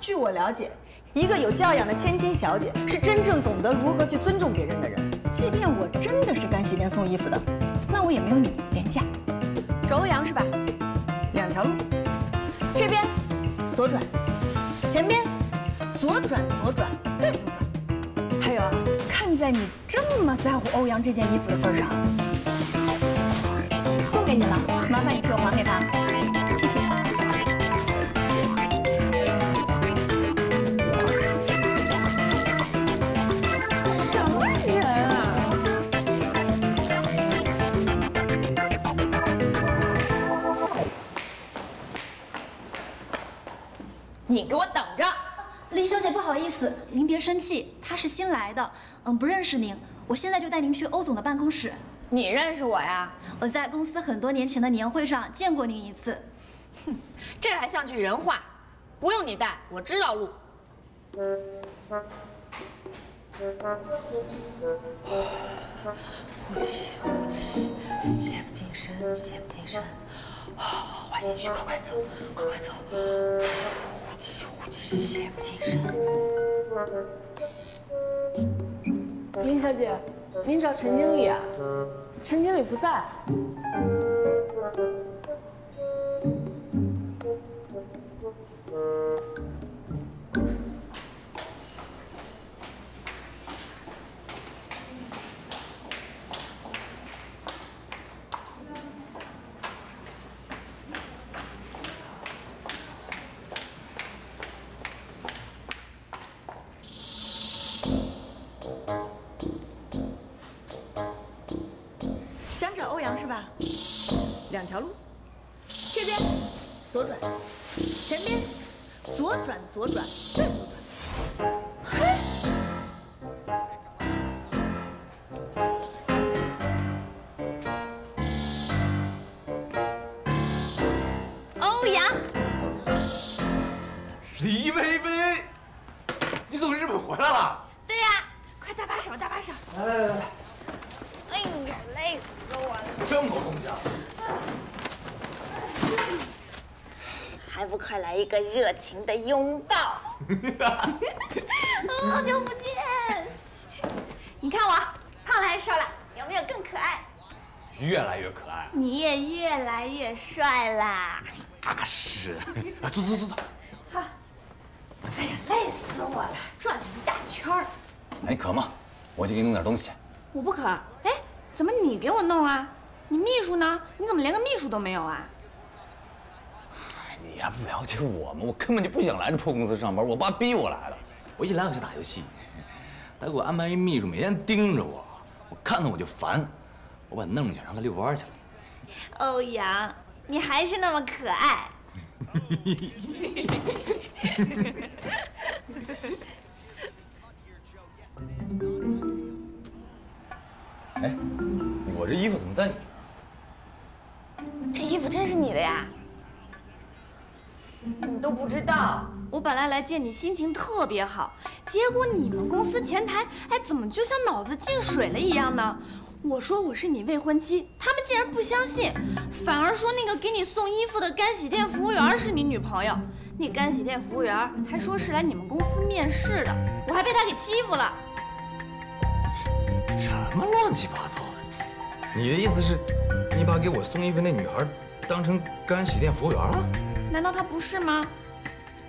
据我了解，一个有教养的千金小姐是真正懂得如何去尊重别人的人。即便我真的是干洗店送衣服的，那我也没有你廉价。走欧阳是吧？两条路，这边左转，前边左转，左转再左转。还有啊，看在你这么在乎欧阳这件衣服的份上，送给你了，麻烦你给我还给他，谢谢。 你给我等着，李小姐，不好意思，您别生气，她是新来的，不认识您。我现在就带您去欧总的办公室。你认识我呀？我在公司很多年前的年会上见过您一次。哼，这还像句人话？不用你带，我知道路。呼气，呼气，血不进身，血不进身。花心虚，快快走，快快走。 血不进身。林小姐，您找陈经理啊？陈经理不在。两条路，这边左转，前边左转，左转再左转。嘿，欧阳，黎薇薇，你从日本回来了？对呀、啊，快搭把手，搭把手。来来来来。 哎呀，累死我了！这么多东西啊！还不快来一个热情的拥抱！好久不见！你看我胖了还是瘦了？有没有更可爱？越来越可爱。你也越来越帅啦！那是。啊，走走走走。好。哎呀，累死我了，转了一大圈儿。哎，渴吗？我去给你弄点东西。 我不渴，哎，怎么你给我弄啊？你秘书呢？你怎么连个秘书都没有啊？你呀，不了解我吗？我根本就不想来这破公司上班，我爸逼我来的。我一来我就打游戏，他给我安排一秘书，每天盯着我，我看到我就烦。我把你弄去，让他遛弯去了。欧阳，你还是那么可爱。哎，我这衣服怎么在你这？这衣服真是你的呀？你都不知道，我本来来见你心情特别好，结果你们公司前台，哎，怎么就像脑子进水了一样呢？我说我是你未婚妻，他们竟然不相信，反而说那个给你送衣服的干洗店服务员是你女朋友。那干洗店服务员还说是来你们公司面试的，我还被他给欺负了。 什么乱七八糟的！你的意思是，你把给我送衣服那女孩当成干洗店服务员了？难道她不是吗？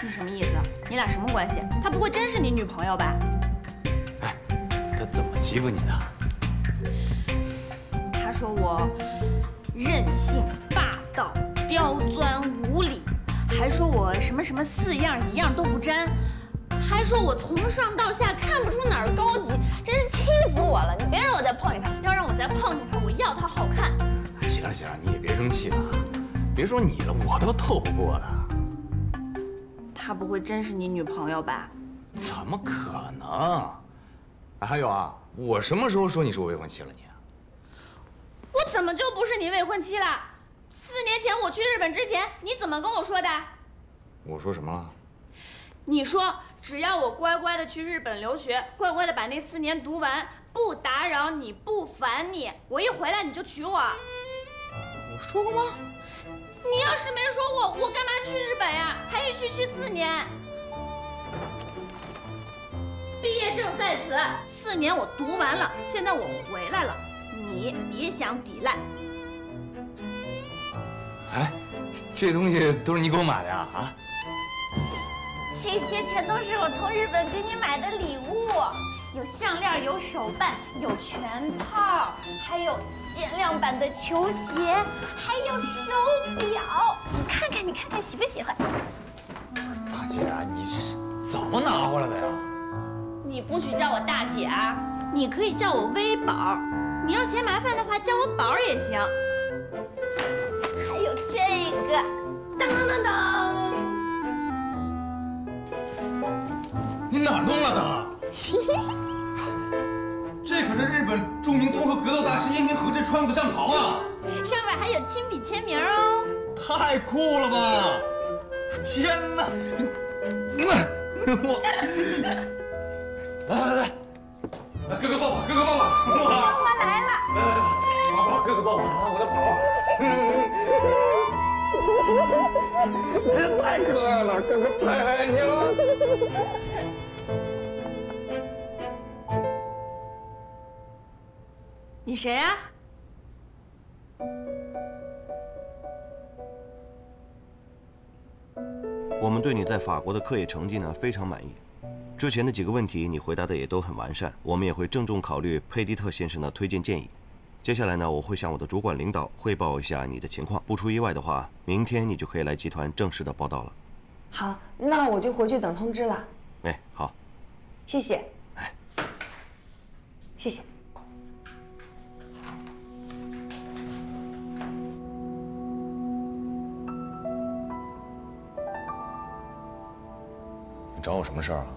你什么意思？你俩什么关系？她不会真是你女朋友吧？哎，她怎么欺负你的？她说我任性、霸道、刁钻、无理，还说我什么什么四样一样都不沾。 还说我从上到下看不出哪儿高级，真是气死我了！你别让我再碰见他，要让我再碰见他，我要他好看。行了行了，你也别生气了，别说你了，我都透不过了。她不会真是你女朋友吧？怎么可能？还有啊，我什么时候说你是我未婚妻了？你，我怎么就不是你未婚妻了？4年前我去日本之前，你怎么跟我说的？我说什么了？ 你说，只要我乖乖的去日本留学，乖乖的把那4年读完，不打扰你，不烦你，我一回来你就娶我。我说过吗？你要是没说我干嘛去日本呀？还一去去4年。毕业证在此，4年我读完了，现在我回来了，你别想抵赖。哎，这东西都是你给我买的呀？啊？这些全都是我从日本给你买的礼物，有项链，有手办，有拳套，还有限量版的球鞋，还有手表。你看看，你看看，喜不喜欢？大姐啊，你这是怎么拿回来的呀？你不许叫我大姐啊，你可以叫我微宝。你要嫌麻烦的话，叫我宝也行。还有这个，当当当当。 你哪儿弄来的？这可是日本著名综合格斗大师燕京和志穿过的战袍啊！上面还有亲笔签名哦！太酷了吧！天哪！我来，哥哥抱我，哥哥抱我！我来了！来，哥哥抱我，我的宝。 这太可爱了，哥哥太爱你了。你谁呀？我们对你在法国的课业成绩呢非常满意，之前的几个问题你回答的也都很完善，我们也会郑重考虑佩蒂特先生的推荐建议。 接下来呢，我会向我的主管领导汇报一下你的情况。不出意外的话，明天你就可以来集团正式的报道了。好，那我就回去等通知了。哎，好，谢谢。哎，谢谢。你找我什么事儿啊？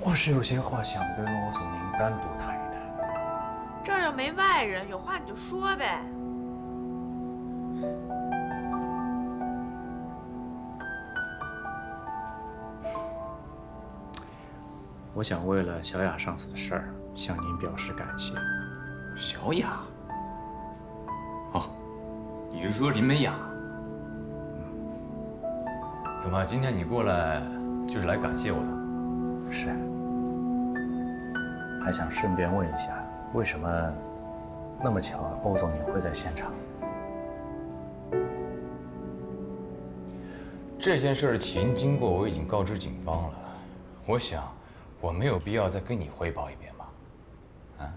我是有些话想跟欧总您单独谈一谈。这儿又没外人，有话你就说呗。我想为了小雅上次的事儿，向您表示感谢。小雅？哦，你是说林美雅？嗯。怎么今天你过来就是来感谢我的？是。 还想顺便问一下，为什么那么巧啊，欧总您会在现场？这件事的起因经过我已经告知警方了，我想我没有必要再跟你汇报一遍吧？啊？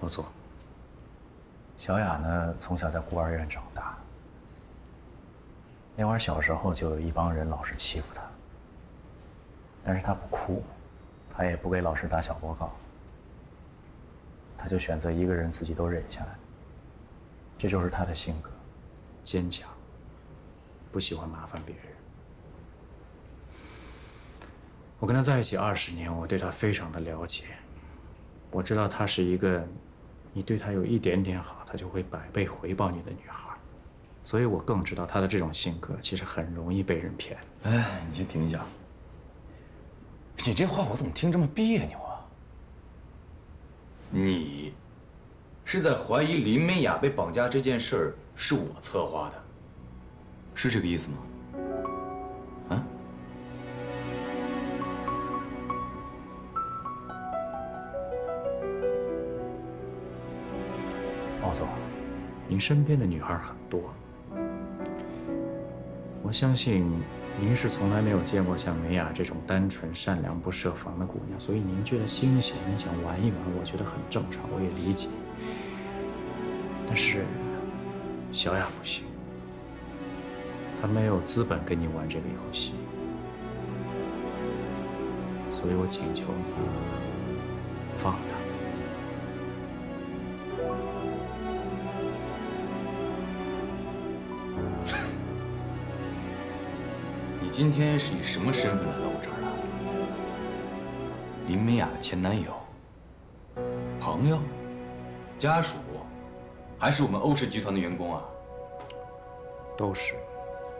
欧总，小雅呢从小在孤儿院长大，那会儿小时候就有一帮人老是欺负她。 但是他不哭，他也不给老师打小报告，他就选择一个人自己都忍下来。这就是他的性格，坚强，不喜欢麻烦别人。我跟他在一起20年，我对他非常的了解，我知道她是一个，你对她有一点点好，她就会100倍回报你的女孩，所以我更知道她的这种性格其实很容易被人骗。哎，你先停一下。 你这话我怎么听这么别扭啊？你是在怀疑林美雅被绑架这件事儿是我策划的，是这个意思吗？啊？奥总，您身边的女孩很多，我相信。 您是从来没有见过像美雅这种单纯、善良、不设防的姑娘，所以您觉得新鲜，您想玩一玩，我觉得很正常，我也理解。但是小雅不行，她没有资本跟你玩这个游戏，所以我请求你放了她。 今天是以什么身份来到我这儿的？林美雅的前男友、朋友、家属，还是我们欧氏集团的员工啊？都是。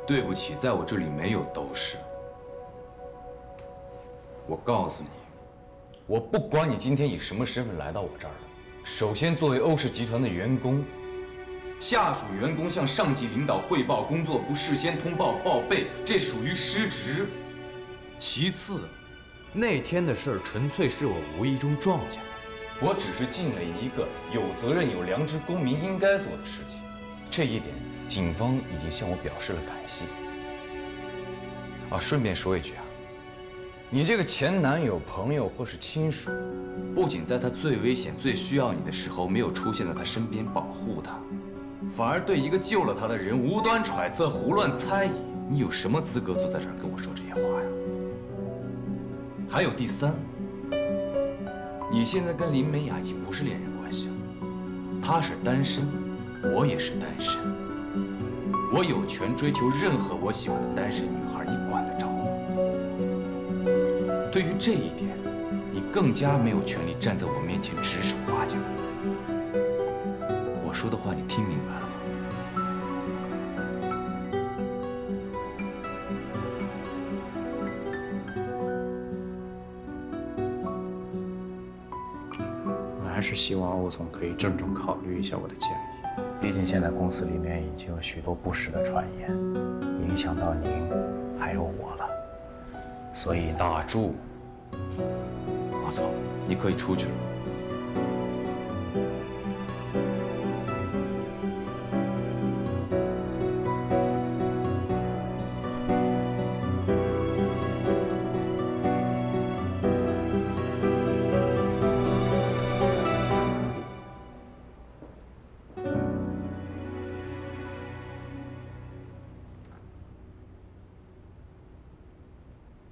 对不起，在我这里没有都是。我告诉你，我不管你今天以什么身份来到我这儿的。首先，作为欧氏集团的员工，下属员工向上级领导汇报工作不事先通报报备，这属于失职。其次，那天的事儿纯粹是我无意中撞见的，我只是尽了一个有责任、有良知公民应该做的事情，这一点警方已经向我表示了感谢。啊，顺便说一句啊，你这个前男友、朋友或是亲属，不仅在他最危险、最需要你的时候没有出现在他身边保护他，反而对一个救了他的人无端揣测、胡乱猜疑，你有什么资格坐在这儿跟我说这些话呀？ 还有第三，你现在跟林美雅已经不是恋人关系了，她是单身，我也是单身，我有权追求任何我喜欢的单身女孩，你管得着吗？对于这一点，你更加没有权利站在我面前指手画脚。我说的话，你听明白了吗？ 还是希望欧总可以郑重考虑一下我的建议，毕竟现在公司里面已经有许多不实的传言，影响到您还有我了。所以打住，欧总，你可以出去了。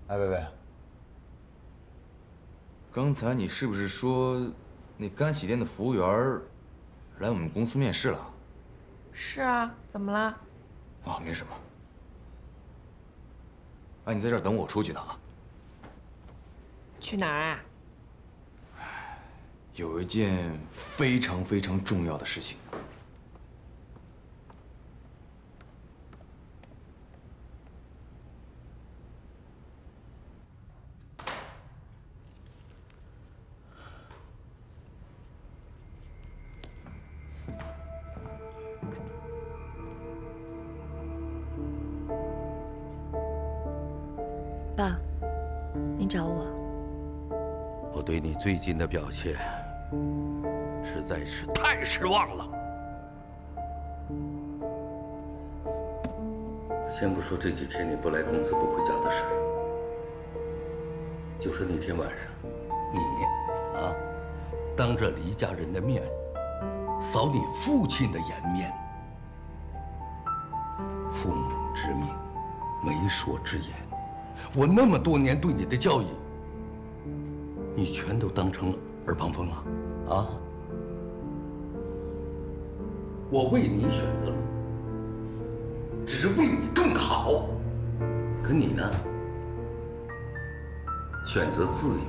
哎，贝贝，刚才你是不是说，那干洗店的服务员来我们公司面试了？是啊，怎么了？啊，没什么。哎，你在这儿等我出去一趟啊。去哪儿啊？有一件非常非常重要的事情。 爸，您找我。我对你最近的表现，实在是太失望了。先不说这几天你不来公司不回家的事儿，就说那天晚上，你啊，当着黎家人的面，扫你父亲的颜面，父母之命，媒妁之言。 我那么多年对你的教育，你全都当成耳旁风了，啊！我为你选择，只是为你更好。可你呢？选择自由，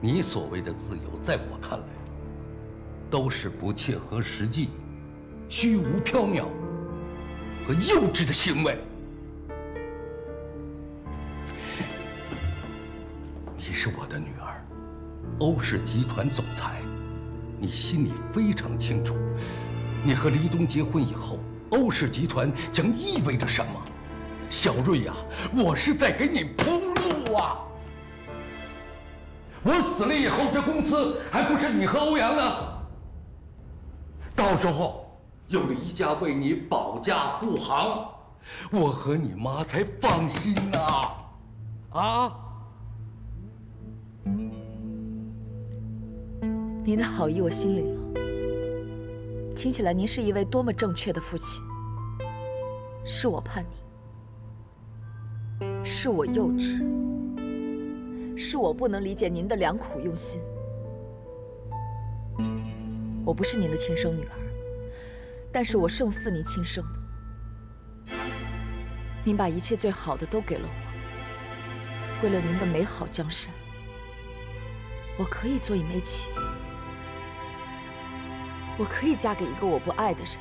你所谓的自由，在我看来，都是不切合实际、虚无缥缈和幼稚的行为。 你是我的女儿，欧氏集团总裁，你心里非常清楚。你和黎东结婚以后，欧氏集团将意味着什么？小瑞呀，我是在给你铺路啊！我死了以后，这公司还不是你和欧阳的？到时候有黎家为你保驾护航，我和你妈才放心呐！啊！ 您的好意我心领了。听起来您是一位多么正确的父亲。是我叛逆，是我幼稚，是我不能理解您的良苦用心。我不是您的亲生女儿，但是我胜似您亲生的。您把一切最好的都给了我，为了您的美好江山，我可以做一枚棋子。 我可以嫁给一个我不爱的人，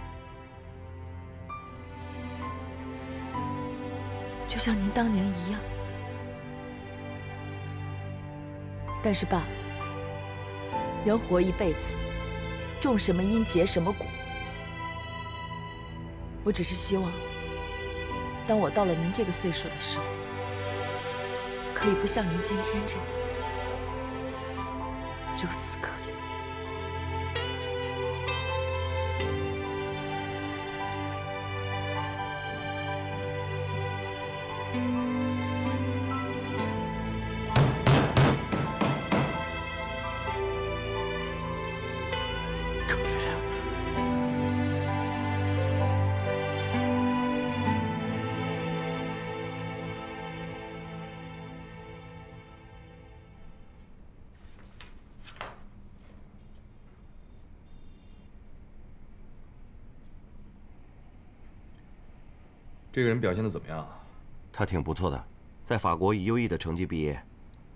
就像您当年一样。但是爸，人活一辈子，种什么因结什么果。我只是希望，当我到了您这个岁数的时候，可以不像您今天这样如此可怜。 这个人表现得怎么样？他挺不错的，在法国以优异的成绩毕业。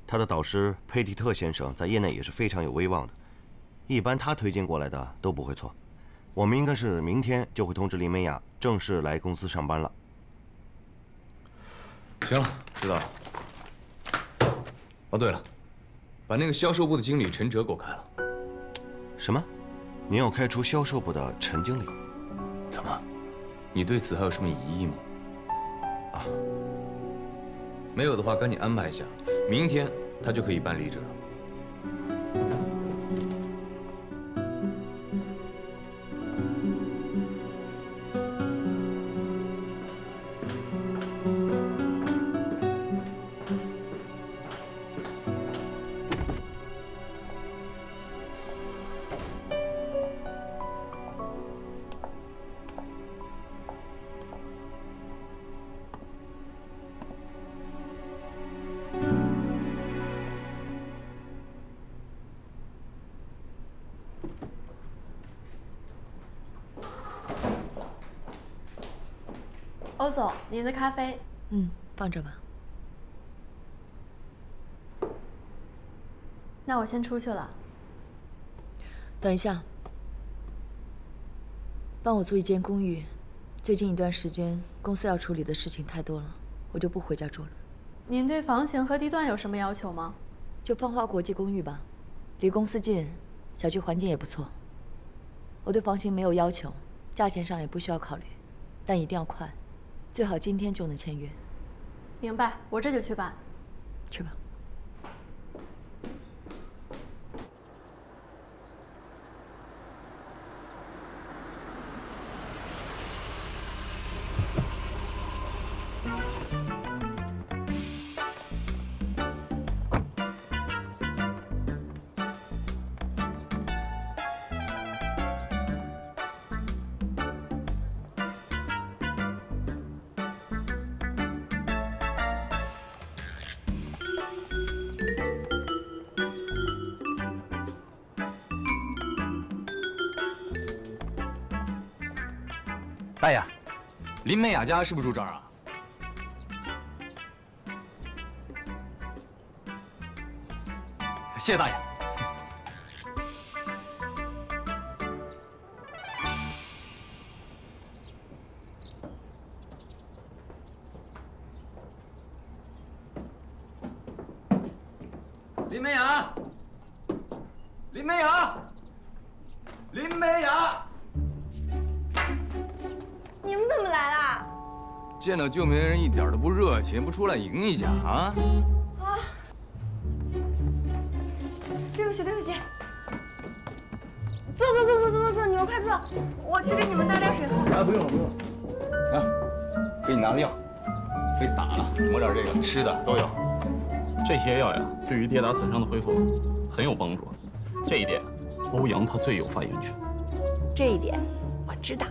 他的导师佩蒂特先生在业内也是非常有威望的，一般他推荐过来的都不会错。我们应该是明天就会通知林美雅正式来公司上班了。行了，知道了。哦，对了，把那个销售部的经理陈哲给我开了。什么？您要开除销售部的陈经理？怎么？ 你对此还有什么疑义吗？啊，没有的话，赶紧安排一下，明天他就可以办离职了。欧总，您的咖啡。嗯，放这吧。那我先出去了。等一下，帮我租一间公寓。最近一段时间，公司要处理的事情太多了，我就不回家住了。您对房型和地段有什么要求吗？就芳华国际公寓吧，离公司近，小区环境也不错。我对房型没有要求，价钱上也不需要考虑，但一定要快。 最好今天就能签约。明白，我这就去办。去吧。大爷，林美雅家是不是住这儿啊？谢谢大爷。林美雅，林美雅，林美雅。 见到救命人一点都不热情，不出来迎一下啊！啊！对不起，对不起。坐坐坐坐坐坐坐，你们快坐，我去给你们倒点水喝。啊，不用了不用了。啊，给你拿的药，被打了，抹点这个，吃的都有。这些药呀，对于跌打损伤的恢复很有帮助。这一点，欧阳他最有发言权。这一点我知道。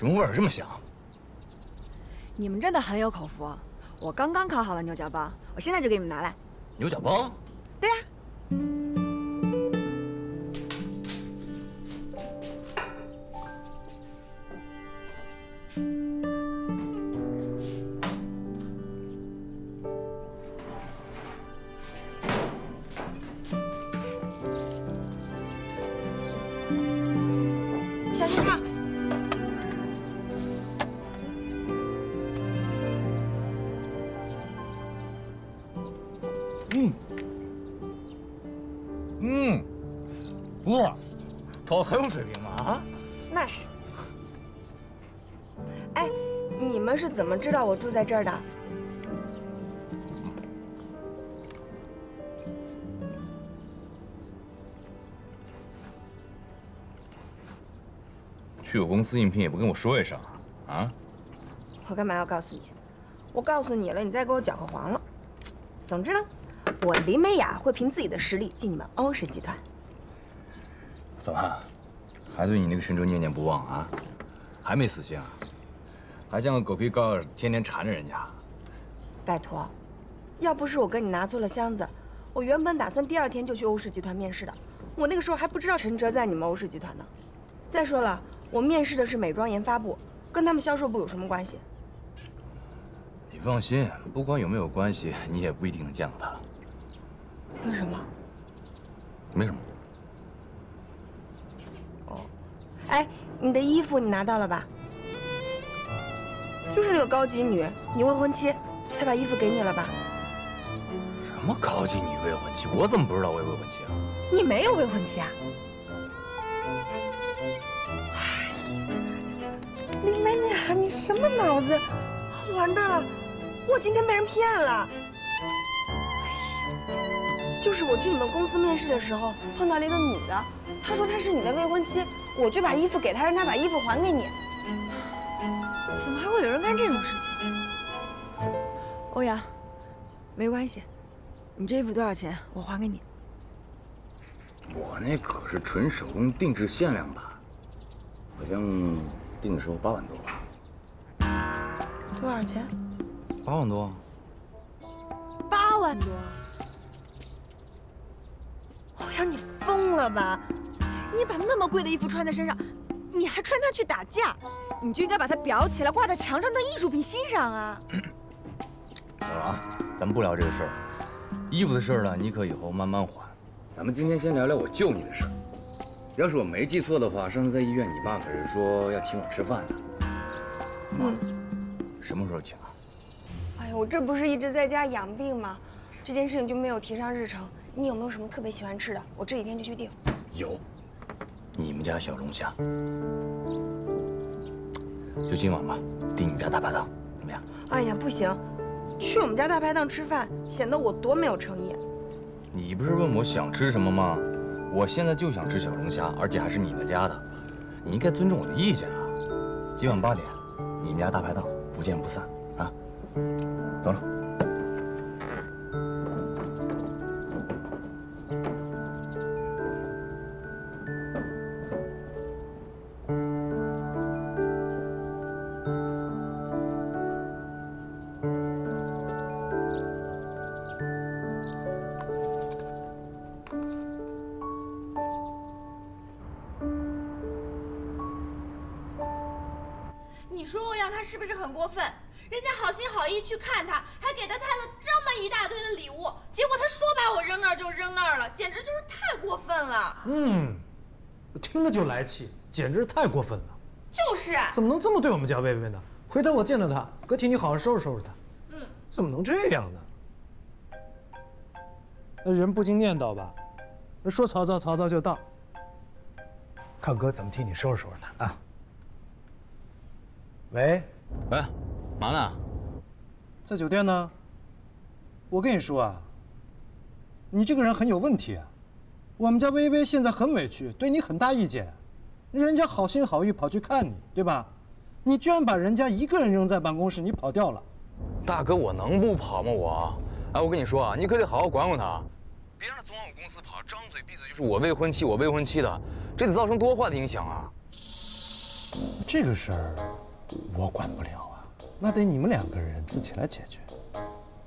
什么味儿这么香？你们真的很有口福。我刚刚烤好了牛角包，我现在就给你们拿来。牛角包？对呀。不错，投很有水平嘛啊！那是。哎，你们是怎么知道我住在这儿的？去我公司应聘也不跟我说一声啊？啊？我干嘛要告诉你？我告诉你了，你再给我搅和黄了。总之呢，我林美雅会凭自己的实力进你们欧氏集团。 怎么，还对你那个神州念念不忘啊？还没死心啊？还像个狗皮膏药，天天缠着人家。拜托，要不是我跟你拿错了箱子，我原本打算第二天就去欧氏集团面试的。我那个时候还不知道陈哲在你们欧氏集团呢。再说了，我面试的是美妆研发部，跟他们销售部有什么关系？你放心，不管有没有关系，你也不一定能见到他。为什么？没什么。 哎，你的衣服你拿到了吧？就是那个高级女，你未婚妻，她把衣服给你了吧？什么高级女未婚妻？我怎么不知道我有未婚妻啊？你没有未婚妻啊？林美雅，你什么脑子？完蛋了，我今天被人骗了。就是我去你们公司面试的时候碰到了一个女的，她说她是你的未婚妻。 我就把衣服给他，让他把衣服还给你。怎么还会有人干这种事情？欧阳，没关系，你这衣服多少钱？我还给你。我那可是纯手工定制限量版，好像定的时候8万多吧。多少钱？8万多。8万多！欧阳，你疯了吧？ 你把那么贵的衣服穿在身上，你还穿它去打架，你就应该把它裱起来，挂在墙上当艺术品欣赏啊！老王啊，咱们不聊这个事儿，衣服的事儿呢，你可以后慢慢还。咱们今天先聊聊我救你的事儿。要是我没记错的话，上次在医院，你爸可是说要请我吃饭的。妈，什么时候请啊？哎呀，我这不是一直在家养病吗？这件事情就没有提上日程。你有没有什么特别喜欢吃的？我这几天就去订。有。 你们家小龙虾，就今晚吧，订你们家大排档，怎么样？哎呀，不行，去我们家大排档吃饭，显得我多没有诚意。你不是问我想吃什么吗？我现在就想吃小龙虾，而且还是你们家的，你应该尊重我的意见啊！今晚8点，你们家大排档不见不散啊！走了。 是不是很过分？人家好心好意去看他，还给他带了这么一大堆的礼物，结果他说把我扔那儿就扔那儿了，简直就是太过分了。嗯，听着就来气，简直太过分了。就是，怎么能这么对我们家贝贝呢？回头我见到他，葛体你好好收拾收拾他。嗯，怎么能这样呢？人不经念叨吧，说曹操，曹操就到。看哥怎么替你收拾收拾他啊！喂。 喂，嘛呢？在酒店呢。我跟你说啊，你这个人很有问题啊。我们家薇薇现在很委屈，对你很大意见。人家好心好意跑去看你，对吧？你居然把人家一个人扔在办公室，你跑掉了。大哥，我能不跑吗？我，哎，我跟你说啊，你可得好好管管他，别让他总往我公司跑，张嘴闭嘴就是我未婚妻，我未婚妻的，这得造成多坏的影响啊！这个事儿。 我管不了啊，那得你们2个人自己来解决。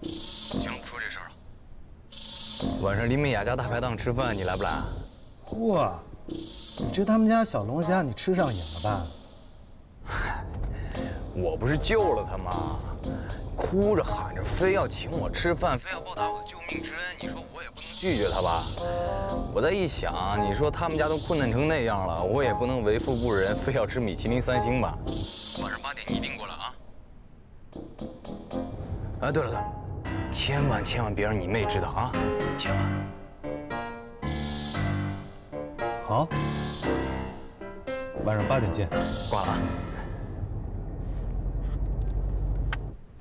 行了，不说这事儿了。晚上林美雅家大排档吃饭，你来不来？嚯，你吃他们家小龙虾，你吃上瘾了吧？我不是救了他吗？哭着喊着非要请我吃饭，非要报答我的救命之恩，你说我也不能拒绝他吧？我再一想，你说他们家都困难成那样了，我也不能为富不仁，非要吃米其林3星吧？ 晚上8点你一定过来啊！哎，对了，千万千万别让你妹知道啊！千万。好，晚上8点见。挂了。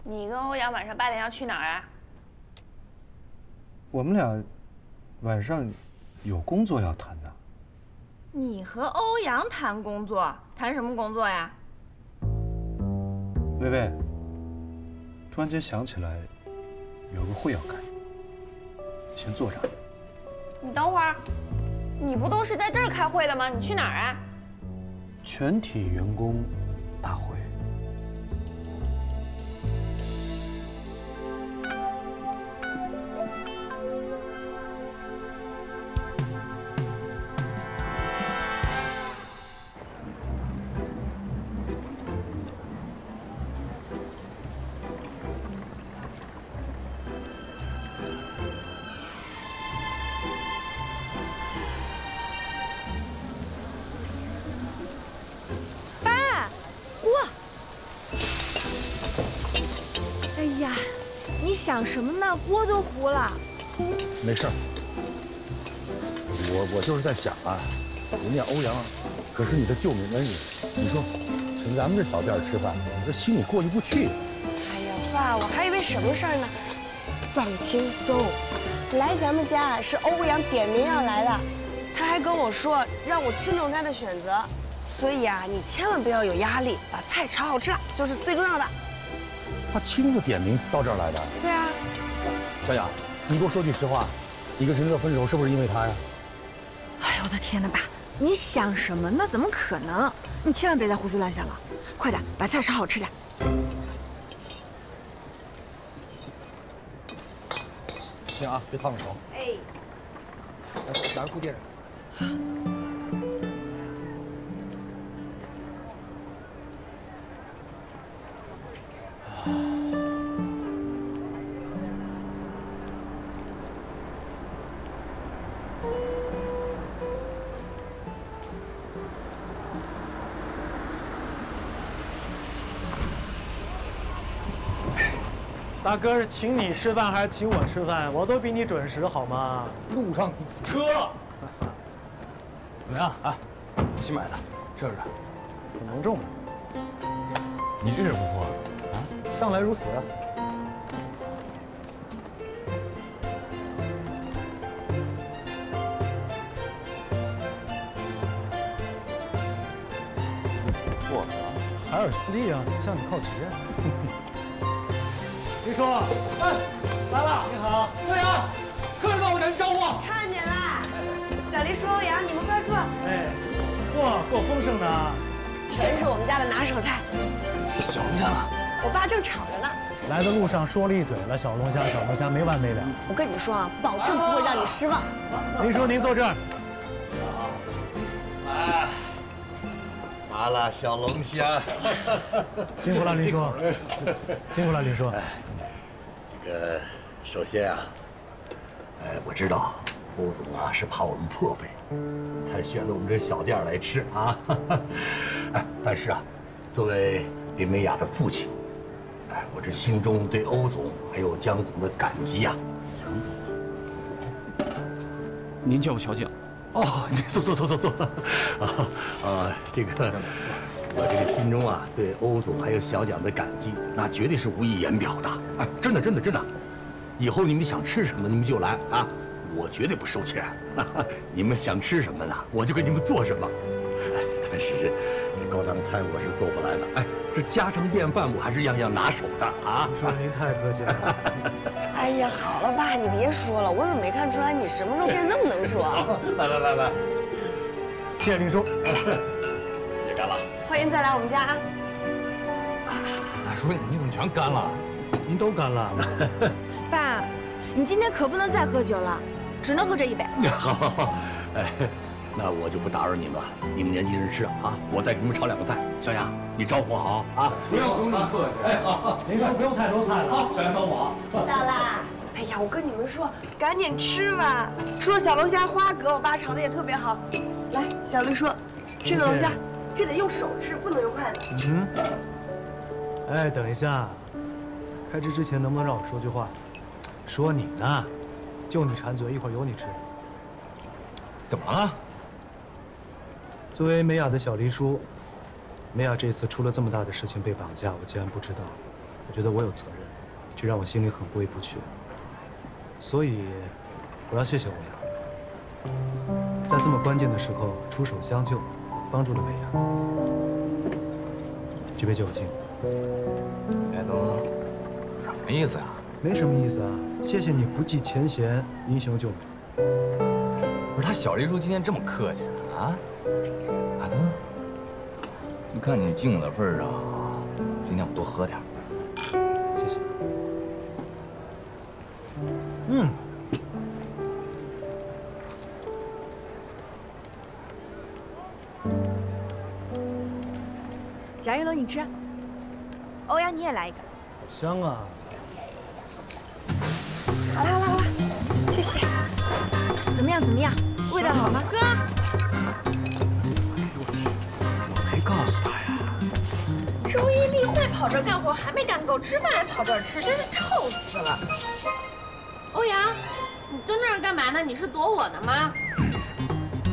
你跟欧阳晚上8点要去哪儿啊？我们俩晚上有工作要谈的。你和欧阳谈工作？谈什么工作呀？薇薇，突然间想起来。 有个会要开，先坐着。你等会儿，你不都是在这儿开会的吗？你去哪儿啊？全体员工大会。想什么呢？锅都糊了。没事儿，我就是在想啊，人家欧阳可是你的救命恩人，你说从咱们这小店吃饭，你这心里过意不去。哎呀，爸，我还以为什么事儿呢？放轻松，来咱们家是欧阳点名要来的，他还跟我说让我尊重他的选择，所以啊，你千万不要有压力，把菜炒好吃了就是最重要的。 他亲自点名到这儿来的。对啊，小雅，你给我说句实话，你跟陈策分手是不是因为他呀？哎呦我的天哪，爸，你想什么呢？怎么可能？你千万别再胡思乱想了，快点把菜炒好吃点。行啊，别烫着手。哎，来，拿个布垫上。啊。 大哥是请你吃饭还是请我吃饭？我都比你准时好吗？路上堵车，怎么样啊？新买的，试试。挺能种的。你这人不错啊，向来如此。不错啊，海尔兄弟啊，向你靠齐啊。 林叔，哎，来了！你好，欧阳，客人到我打声招呼。看见了，小林叔、欧阳，你们快坐。哎，哇，够丰盛的啊！全是我们家的拿手菜。小龙虾呢？我爸正炒着呢。来的路上说了一嘴了，小龙虾，小龙虾没完没了。我跟你们说啊，保证不会让你失望。林叔，您坐这儿。啊，麻辣小龙虾，辛苦了，林叔，辛苦了，林叔。 首先啊，我知道欧总啊是怕我们破费，才选了我们这小店来吃啊。哎，但是啊，作为林美雅的父亲，哎，我这心中对欧总还有江总的感激啊。江总，您叫我小景。哦，你坐。啊，这个我这个心中啊对欧总还有小蒋的感激，那绝对是无以言表的。哎，真的。 以后你们想吃什么，你们就来啊！我绝对不收钱。你们想吃什么呢，我就给你们做什么。但是这高档菜我是做不来的。哎，这家常便饭我还是样样拿手的啊！说您太客气了。哎呀，好了，爸，你别说了，我怎么没看出来你什么时候变这么能说？来，谢谢林叔，也干了。欢迎再来我们家啊！叔，你怎么全干了？您都干了。 爸，你今天可不能再喝酒了，只能喝这一杯。好，哎，那我就不打扰你们了，你们年轻人吃啊，我再给你们炒2个菜。小雅，你招呼好啊，不要跟我们客气。哎，好，您说不用太多菜了啊，小雅招呼好。知道啦。哎呀，我跟你们说，赶紧吃吧。除了小龙虾花蛤，我爸炒的也特别好。来，小丽说，这个龙虾，这得用手吃，不能用筷子。嗯。哎，等一下，开吃之前能不能让我说句话？说你呢，就你馋嘴，一会儿有你吃。怎么了？作为美雅的小黎叔，美雅这次出了这么大的事情被绑架，我竟然不知道，我觉得我有责任，这让我心里很过意不去。所以，我要谢谢欧阳，在这么关键的时候出手相救，帮助了美雅。这杯酒敬。哎，都什么意思呀？ 没什么意思啊，谢谢你不计前嫌，英雄救美。不是他小黎叔今天这么客气啊？阿登，就看你敬我的份上，今天我多喝点。谢谢。嗯。贾云龙，你吃。欧阳，你也来一个。好香啊！ 好啦好啦好啦，谢谢。怎么样怎么样？味道好吗？哥，我去，我没告诉他呀。周一例会跑这干活还没干够，吃饭还跑这吃，真是臭死了。欧阳，你蹲那儿干嘛呢？你是躲我呢吗？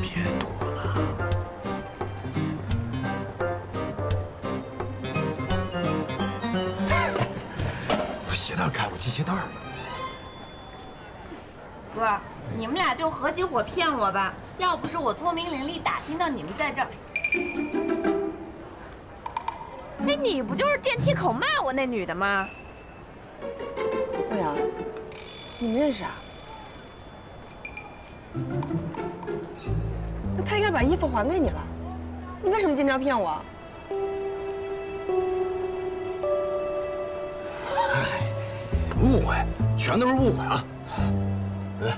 别躲了。我鞋带开，我系鞋带了。 哥，你们俩就合起伙骗我吧！要不是我聪明伶俐，打听到你们在这儿，哎，你不就是电梯口骂我那女的吗？欧阳，你们认识啊？那她应该把衣服还给你了，你为什么今天要骗我？哎，误会，全都是误会啊！ 来，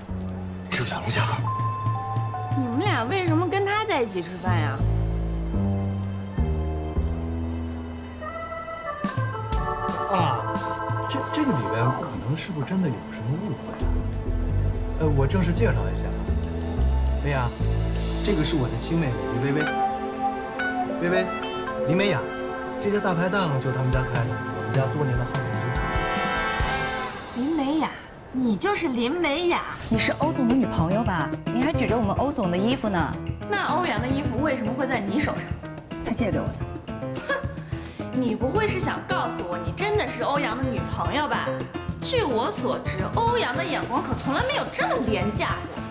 吃个小龙虾。你们俩为什么跟他在一起吃饭呀？啊，这个里边可能是不是真的有什么误会啊？我正式介绍一下，美雅，这个是我的亲妹妹李薇薇，薇薇，李美雅，这家大排档就他们家开的，我们家多年的好邻居。李美雅。 你就是林美雅，你是欧总的女朋友吧？你还举着我们欧总的衣服呢。那欧阳的衣服为什么会在你手上？他借给我的。哼，你不会是想告诉我，你真的是欧阳的女朋友吧？据我所知，欧阳的眼光可从来没有这么廉价过。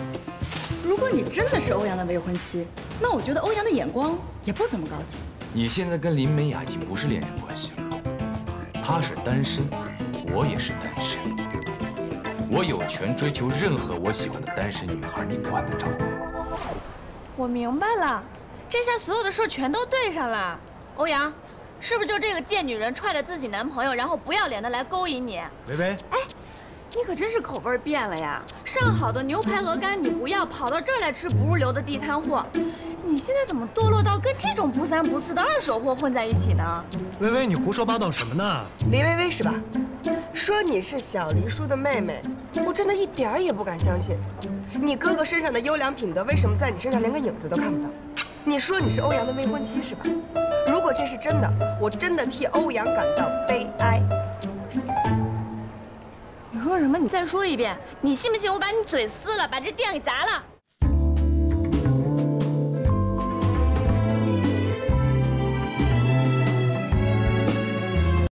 如果你真的是欧阳的未婚妻，那我觉得欧阳的眼光也不怎么高级。你现在跟林美雅已经不是恋人关系了，她是单身，我也是单身。 我有权追求任何我喜欢的单身女孩，你管得着吗？我明白了，这下所有的事全都对上了。欧阳，是不是就这个贱女人踹着自己男朋友，然后不要脸的来勾引你？薇薇，哎，你可真是口味变了呀！上好的牛排鹅肝你不要，跑到这儿来吃不入流的地摊货。你现在怎么堕落到跟这种不三不四的二手货混在一起呢？薇薇，你胡说八道什么呢？林薇薇是吧？ 说你是小黎叔的妹妹，我真的一点儿也不敢相信。你哥哥身上的优良品德，为什么在你身上连个影子都看不到？你说你是欧阳的未婚妻是吧？如果这是真的，我真的替欧阳感到悲哀。你说什么？你再说一遍！你信不信我把你嘴撕了，把这店给砸了？